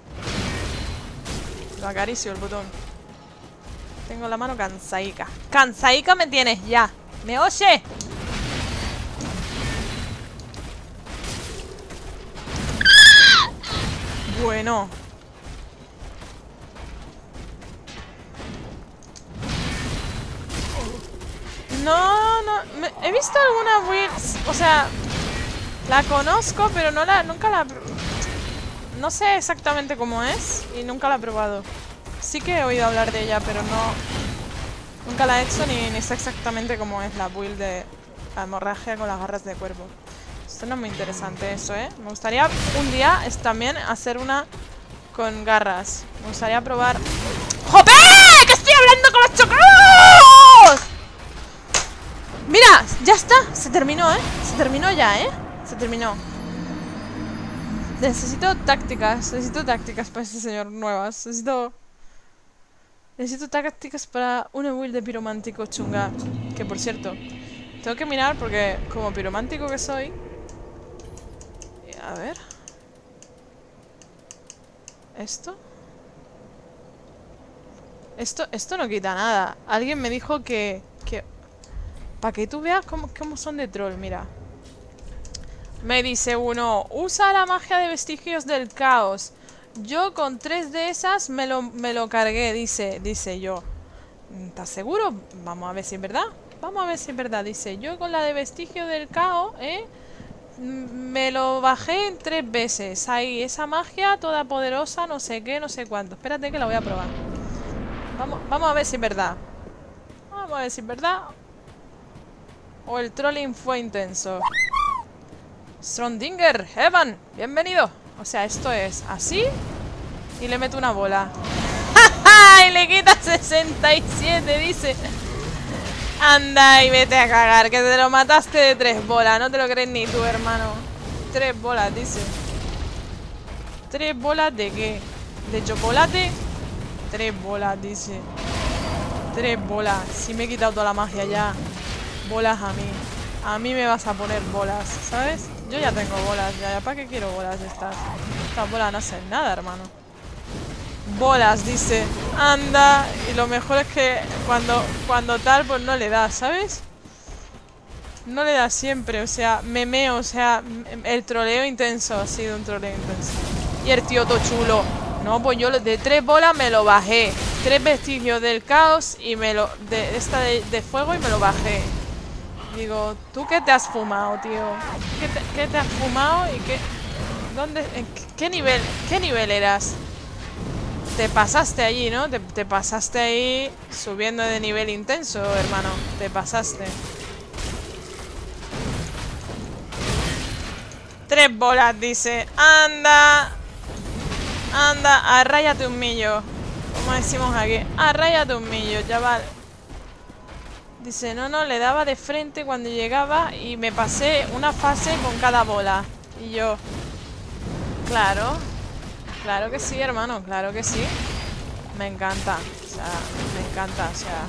Lo acaricio el botón. Tengo la mano cansaica. ¡Cansaica me tienes ya! ¡Me oye! Bueno. No, no, he visto alguna build, o sea, la conozco, pero no la, nunca la, no sé exactamente cómo es y nunca la he probado. Sí que he oído hablar de ella, pero no, nunca la he hecho ni sé exactamente cómo es la build de hemorragia con las garras de cuervo. Esto no es muy interesante eso, ¿eh? Me gustaría un día también hacer una con garras. Me gustaría probar... ¡Jope! ¡Que estoy hablando con los chocados! Mira, ya está, se terminó, ¿eh? Se terminó ya, ¿eh? Se terminó. Necesito tácticas para este señor nuevas. Necesito tácticas para una build de piromántico chunga. Que por cierto, tengo que mirar porque como piromántico que soy... A ver... ¿Esto? Esto no quita nada. Alguien me dijo que para que tú veas cómo son de troll, mira. Me dice uno, usa la magia de vestigios del caos. Yo con 3 de esas me lo cargué, dice yo. ¿Estás seguro? Vamos a ver si es verdad. Vamos a ver si es verdad, dice. Yo con la de vestigios del caos, me lo bajé en 3 veces. Ahí, esa magia toda poderosa, no sé qué, no sé cuánto. Espérate que la voy a probar. Vamos a ver si es verdad. Vamos a ver si es verdad. O el trolling fue intenso. Strondinger, Evan, bienvenido. O sea, esto es así. Y le meto una bola. Y le quita 67, dice. Anda y vete a cagar, que te lo mataste de 3 bolas. No te lo crees ni tú, hermano. 3 bolas, dice. ¿3 bolas de qué? ¿De chocolate? 3 bolas, dice. 3 bolas. Si me he quitado toda la magia ya. Bolas a mí. A mí me vas a poner bolas, ¿sabes? Yo ya tengo bolas, ya. ¿Para qué quiero bolas estas? Estas bolas no hacen nada, hermano. Bolas, dice. Anda. Y lo mejor es que cuando tal, pues no le das, ¿sabes? No le das siempre, o sea, memeo, o sea, el troleo intenso ha sido un troleo intenso. Y el tío todo chulo. No, pues yo de 3 bolas me lo bajé. 3 vestigios del caos y me lo... De esta de fuego y me lo bajé. Digo, ¿tú qué te has fumado, tío? ¿Qué te has fumado y qué... ¿Dónde? En ¿Qué nivel? ¿Qué nivel eras? Te pasaste allí, ¿no? Te pasaste ahí subiendo de nivel intenso, hermano. Te pasaste. 3 bolas, dice. Anda. Anda, arráyate un millo. Como decimos aquí. Arráyate un millo, chaval. Dice, no, le daba de frente cuando llegaba y me pasé una fase con cada bola. Y yo, claro, claro que sí, hermano, claro que sí. Me encanta, o sea, me encanta, o sea,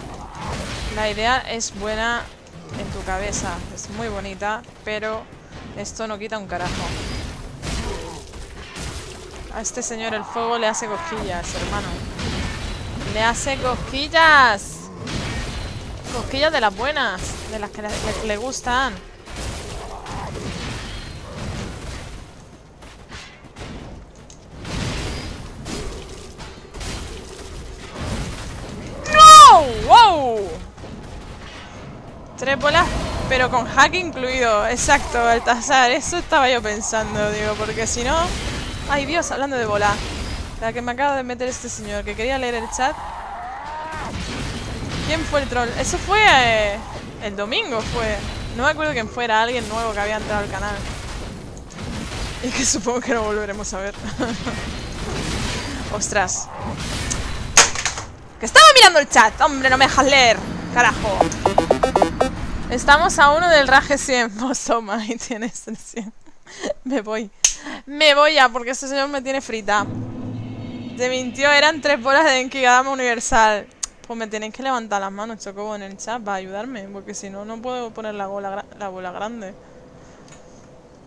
la idea es buena en tu cabeza, es muy bonita, pero esto no quita un carajo. A este señor el fuego le hace cosquillas, hermano. ¡Le hace cosquillas! Cosquillas de las buenas, de las que le gustan. ¡Wow! 3 bolas, pero con hack incluido. Exacto, Baltasar. Eso estaba yo pensando, digo, porque si no... ¡Ay, Dios! Hablando de bola. La que me acaba de meter este señor, que quería leer el chat. ¿Quién fue el troll? Eso fue... el domingo fue. No me acuerdo quién fue, era alguien nuevo que había entrado al canal. Y que supongo que no volveremos a ver. ¡Ostras! ¡Que estaba mirando el chat! ¡Hombre, no me dejas leer! ¡Carajo! Estamos a uno del Rage 100. Vos toma y tienes el 100. Me voy. Me voy ya, porque este señor me tiene frita. Te mintió, eran 3 bolas de Enkidama Universal. Pues me tenéis que levantar las manos, Chocobo, en el chat para ayudarme. Porque si no, no puedo poner la bola grande.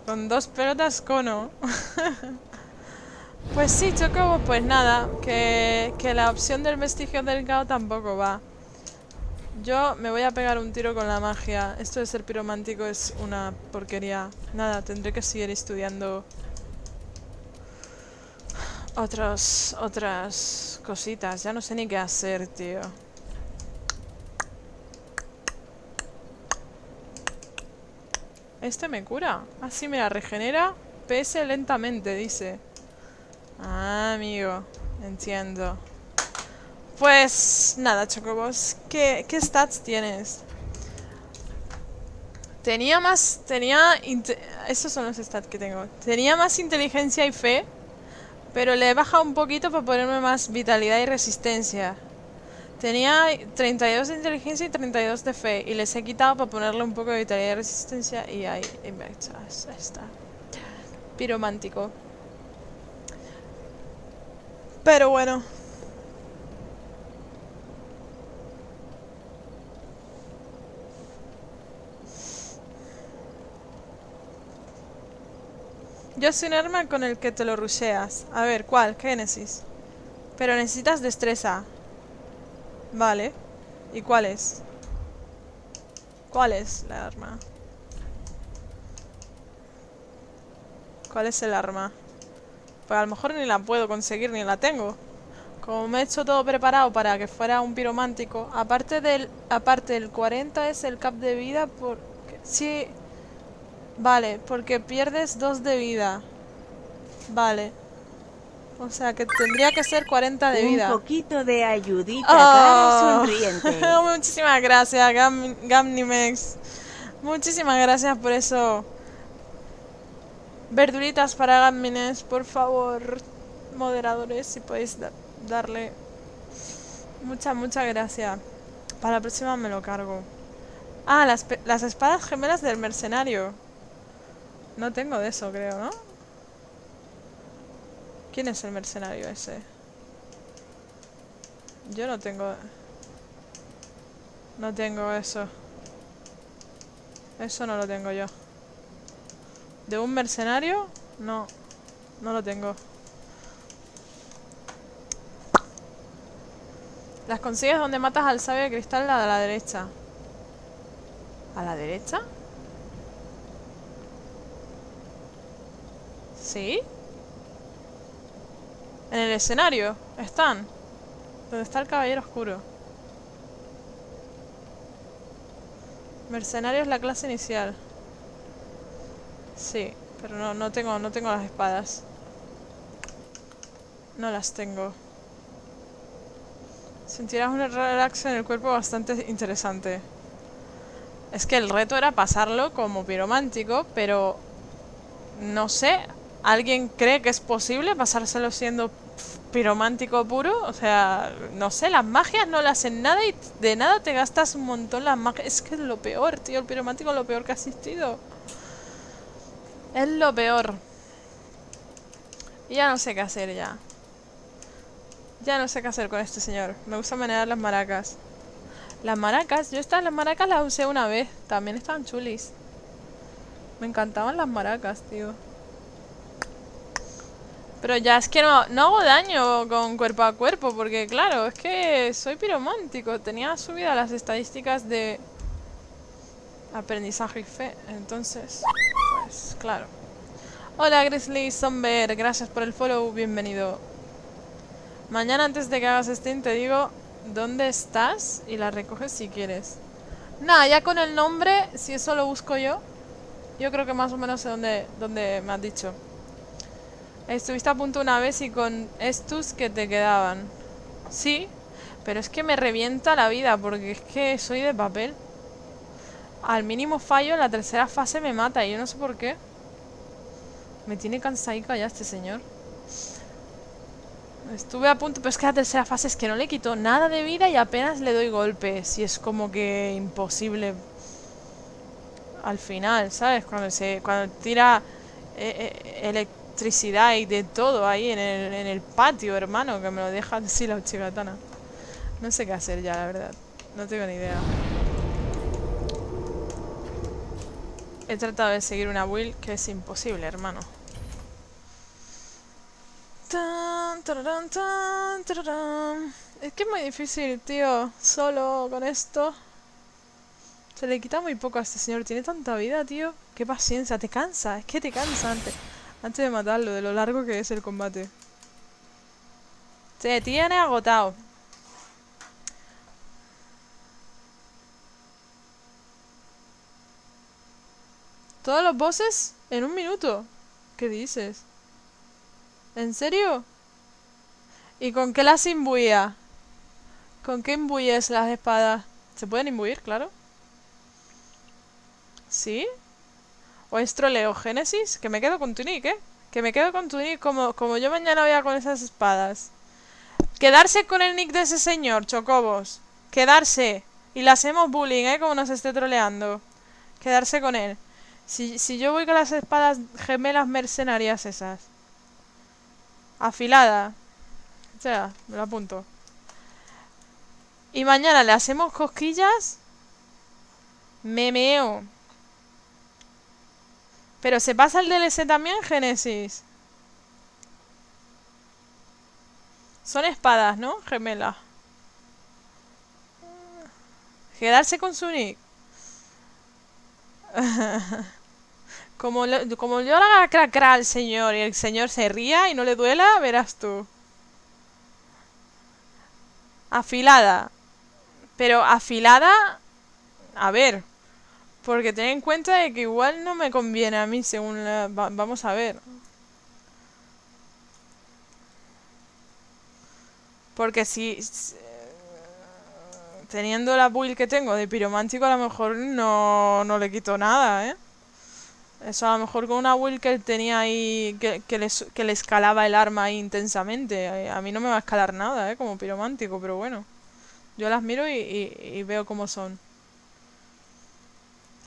Con 2 pelotas, cono. Pues sí, Chocobo, pues nada, que la opción del vestigio del Gao tampoco va. Yo me voy a pegar un tiro con la magia. Esto de ser piromántico es una porquería. Nada, tendré que seguir estudiando otras cositas. Ya no sé ni qué hacer, tío. Este me cura. Ah, sí, mira, regenera PS lentamente, dice. Ah, amigo, entiendo. Pues nada, Chocobos, ¿qué stats tienes? Esos son los stats que tengo. Tenía más inteligencia y fe, pero le he bajado un poquito para ponerme más vitalidad y resistencia. Tenía 32 de inteligencia y 32 de fe, y les he quitado para ponerle un poco de vitalidad y resistencia. Y ahí está. Piromántico. Pero bueno. Yo soy un arma con el que te lo rusheas. A ver, ¿cuál? Génesis. Pero necesitas destreza. Vale. ¿Y cuál es? ¿Cuál es la arma? ¿Cuál es el arma? Pues a lo mejor ni la puedo conseguir, ni la tengo. Como me he hecho todo preparado para que fuera un piromántico. Aparte del 40 es el cap de vida por... Sí. Vale, porque pierdes 2 de vida. Vale. O sea que tendría que ser 40 de vida. Un poquito de ayudita, oh. Cara sonriente. Muchísimas gracias, Gamnimex. Muchísimas gracias por eso. Verduritas para Gamines, por favor, moderadores, si podéis darle. Muchas gracias. Para la próxima me lo cargo. Ah, las espadas gemelas del mercenario. No tengo de eso, creo, ¿no? ¿Quién es el mercenario ese? Yo no tengo... No tengo eso. Eso no lo tengo yo. ¿De un mercenario? No, no lo tengo. Las consigues donde matas al sabio de cristal, la de la derecha. ¿A la derecha? ¿Sí? En el escenario están. Donde está el caballero oscuro. Mercenario es la clase inicial. Sí, pero no tengo las espadas. No las tengo. Sentirás un relax en el cuerpo bastante interesante. Es que el reto era pasarlo como piromántico, pero... No sé, ¿alguien cree que es posible pasárselo siendo piromántico puro? O sea, no sé, las magias no las hacen nada y de nada te gastas un montón las magias. Es que es lo peor, tío, el piromántico es lo peor que ha existido. Es lo peor. Ya no sé qué hacer ya. Ya no sé qué hacer con este señor. Me gusta manejar las maracas. Las maracas, yo estas las maracas las usé una vez. También estaban chulis. Me encantaban las maracas, tío. Pero ya es que no hago daño con cuerpo a cuerpo. Porque claro, es que soy piromántico. Tenía subida las estadísticas de aprendizaje y fe. Entonces, pues claro. Hola Grizzly Somber, gracias por el follow, bienvenido. Mañana antes de que hagas Steam te digo dónde estás y la recoges si quieres. Nada, ya con el nombre, si eso lo busco yo, yo creo que más o menos sé dónde me has dicho. Estuviste a punto una vez y con estos que te quedaban. Sí, pero es que me revienta la vida porque es que soy de papel. Al mínimo fallo en la tercera fase me mata y yo no sé por qué. Me tiene cansaica ya este señor. Estuve a punto, pero es que la tercera fase es que no le quito nada de vida y apenas le doy golpes. Y es como que imposible. Al final, ¿sabes? Cuando tira electricidad y de todo ahí en el patio, hermano. Que me lo deja así la chigatana. No sé qué hacer ya, la verdad. No tengo ni idea. He tratado de seguir una build que es imposible, hermano. Es que es muy difícil, tío. Solo con esto. Se le quita muy poco a este señor. Tiene tanta vida, tío. Qué paciencia. Te cansa. Es que te cansa antes de matarlo. De lo largo que es el combate. Se tiene agotado. Todos los bosses en un minuto. ¿Qué dices? ¿En serio? ¿Y con qué las imbuía? ¿Con qué imbuyes las espadas? ¿Se pueden imbuir, claro? ¿Sí? ¿O es troleo Génesis? Que me quedo con Tunic, ¿eh? Que me quedo con Tunic como yo mañana voy a con esas espadas. Quedarse con el nick de ese señor, chocobos. Quedarse. Y le hacemos bullying, ¿eh? Como nos esté troleando. Quedarse con él. Si yo voy con las espadas gemelas mercenarias esas. Afilada. O sea, me lo apunto. Y mañana le hacemos cosquillas. Me meo. Pero se pasa el DLC también, Génesis. Son espadas, ¿no? Gemelas. Quedarse con su nick. Como yo la haga cracra al señor y el señor se ría y no le duela, verás tú. Afilada. Pero afilada... A ver. Porque ten en cuenta de que igual no me conviene a mí según la... Vamos a ver. Porque si... Teniendo la build que tengo de piromántico a lo mejor no le quito nada, ¿eh? Eso a lo mejor con una build que él tenía ahí, que le escalaba el arma ahí intensamente. A mí no me va a escalar nada, ¿eh? Como piromántico, pero bueno. Yo las miro y veo cómo son.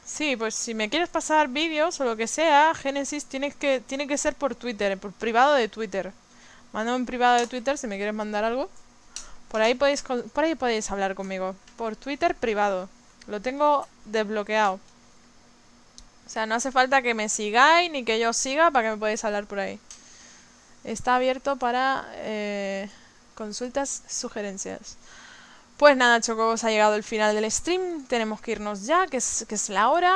Sí, pues si me quieres pasar vídeos o lo que sea, Génesis, tiene que ser por Twitter, por privado de Twitter. Mándame un privado de Twitter si me quieres mandar algo. Por ahí podéis hablar conmigo. Por Twitter privado. Lo tengo desbloqueado. O sea, no hace falta que me sigáis ni que yo os siga para que me podáis hablar por ahí. Está abierto para consultas, sugerencias. Pues nada, chocobos, ha llegado el final del stream. Tenemos que irnos ya, que es la hora.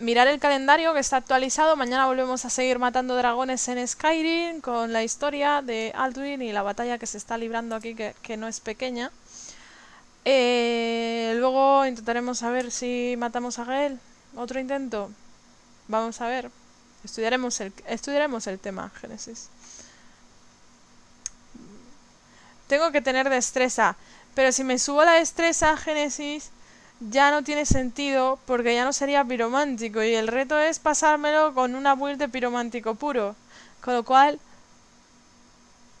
Mirar el calendario que está actualizado. Mañana volvemos a seguir matando dragones en Skyrim con la historia de Alduin y la batalla que se está librando aquí, que no es pequeña. Luego intentaremos a ver si matamos a Gael. Otro intento. Vamos a ver. Estudiaremos el tema, Génesis. Tengo que tener destreza. Pero si me subo la destreza, Génesis... Ya no tiene sentido porque ya no sería piromántico y el reto es pasármelo con una build de piromántico puro. Con lo cual,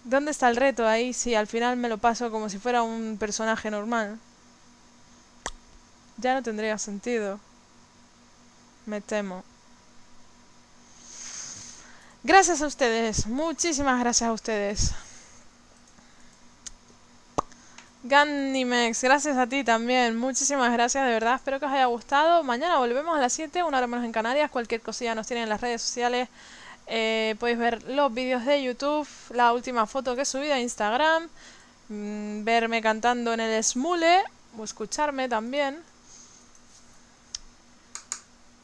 ¿dónde está el reto ahí si al final me lo paso como si fuera un personaje normal? Ya no tendría sentido. Me temo. Gracias a ustedes, muchísimas gracias a ustedes. Ganimex, gracias a ti también, muchísimas gracias, de verdad, espero que os haya gustado. Mañana volvemos a las 7, una hora menos en Canarias. Cualquier cosilla nos tienen en las redes sociales. Podéis ver los vídeos de YouTube, la última foto que he subido a Instagram, verme cantando en el Smule, o escucharme también.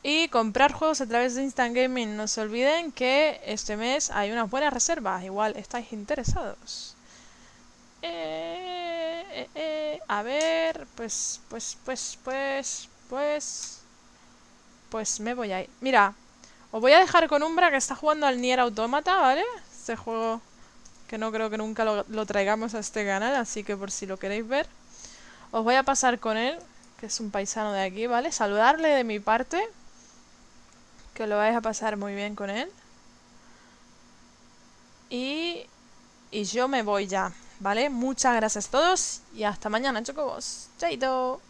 Y comprar juegos a través de Instant Gaming. No se olviden que este mes hay unas buenas reservas, igual estáis interesados. A ver, pues me voy a ir. Mira, os voy a dejar con Umbra, que está jugando al Nier Automata, ¿vale? Este juego que no creo que nunca lo traigamos a este canal, así que por si lo queréis ver, os voy a pasar con él, que es un paisano de aquí, ¿vale? Saludarle de mi parte, que lo vais a pasar muy bien con él. Y yo me voy ya, ¿vale? Muchas gracias a todos y hasta mañana, chocobos. Chaito.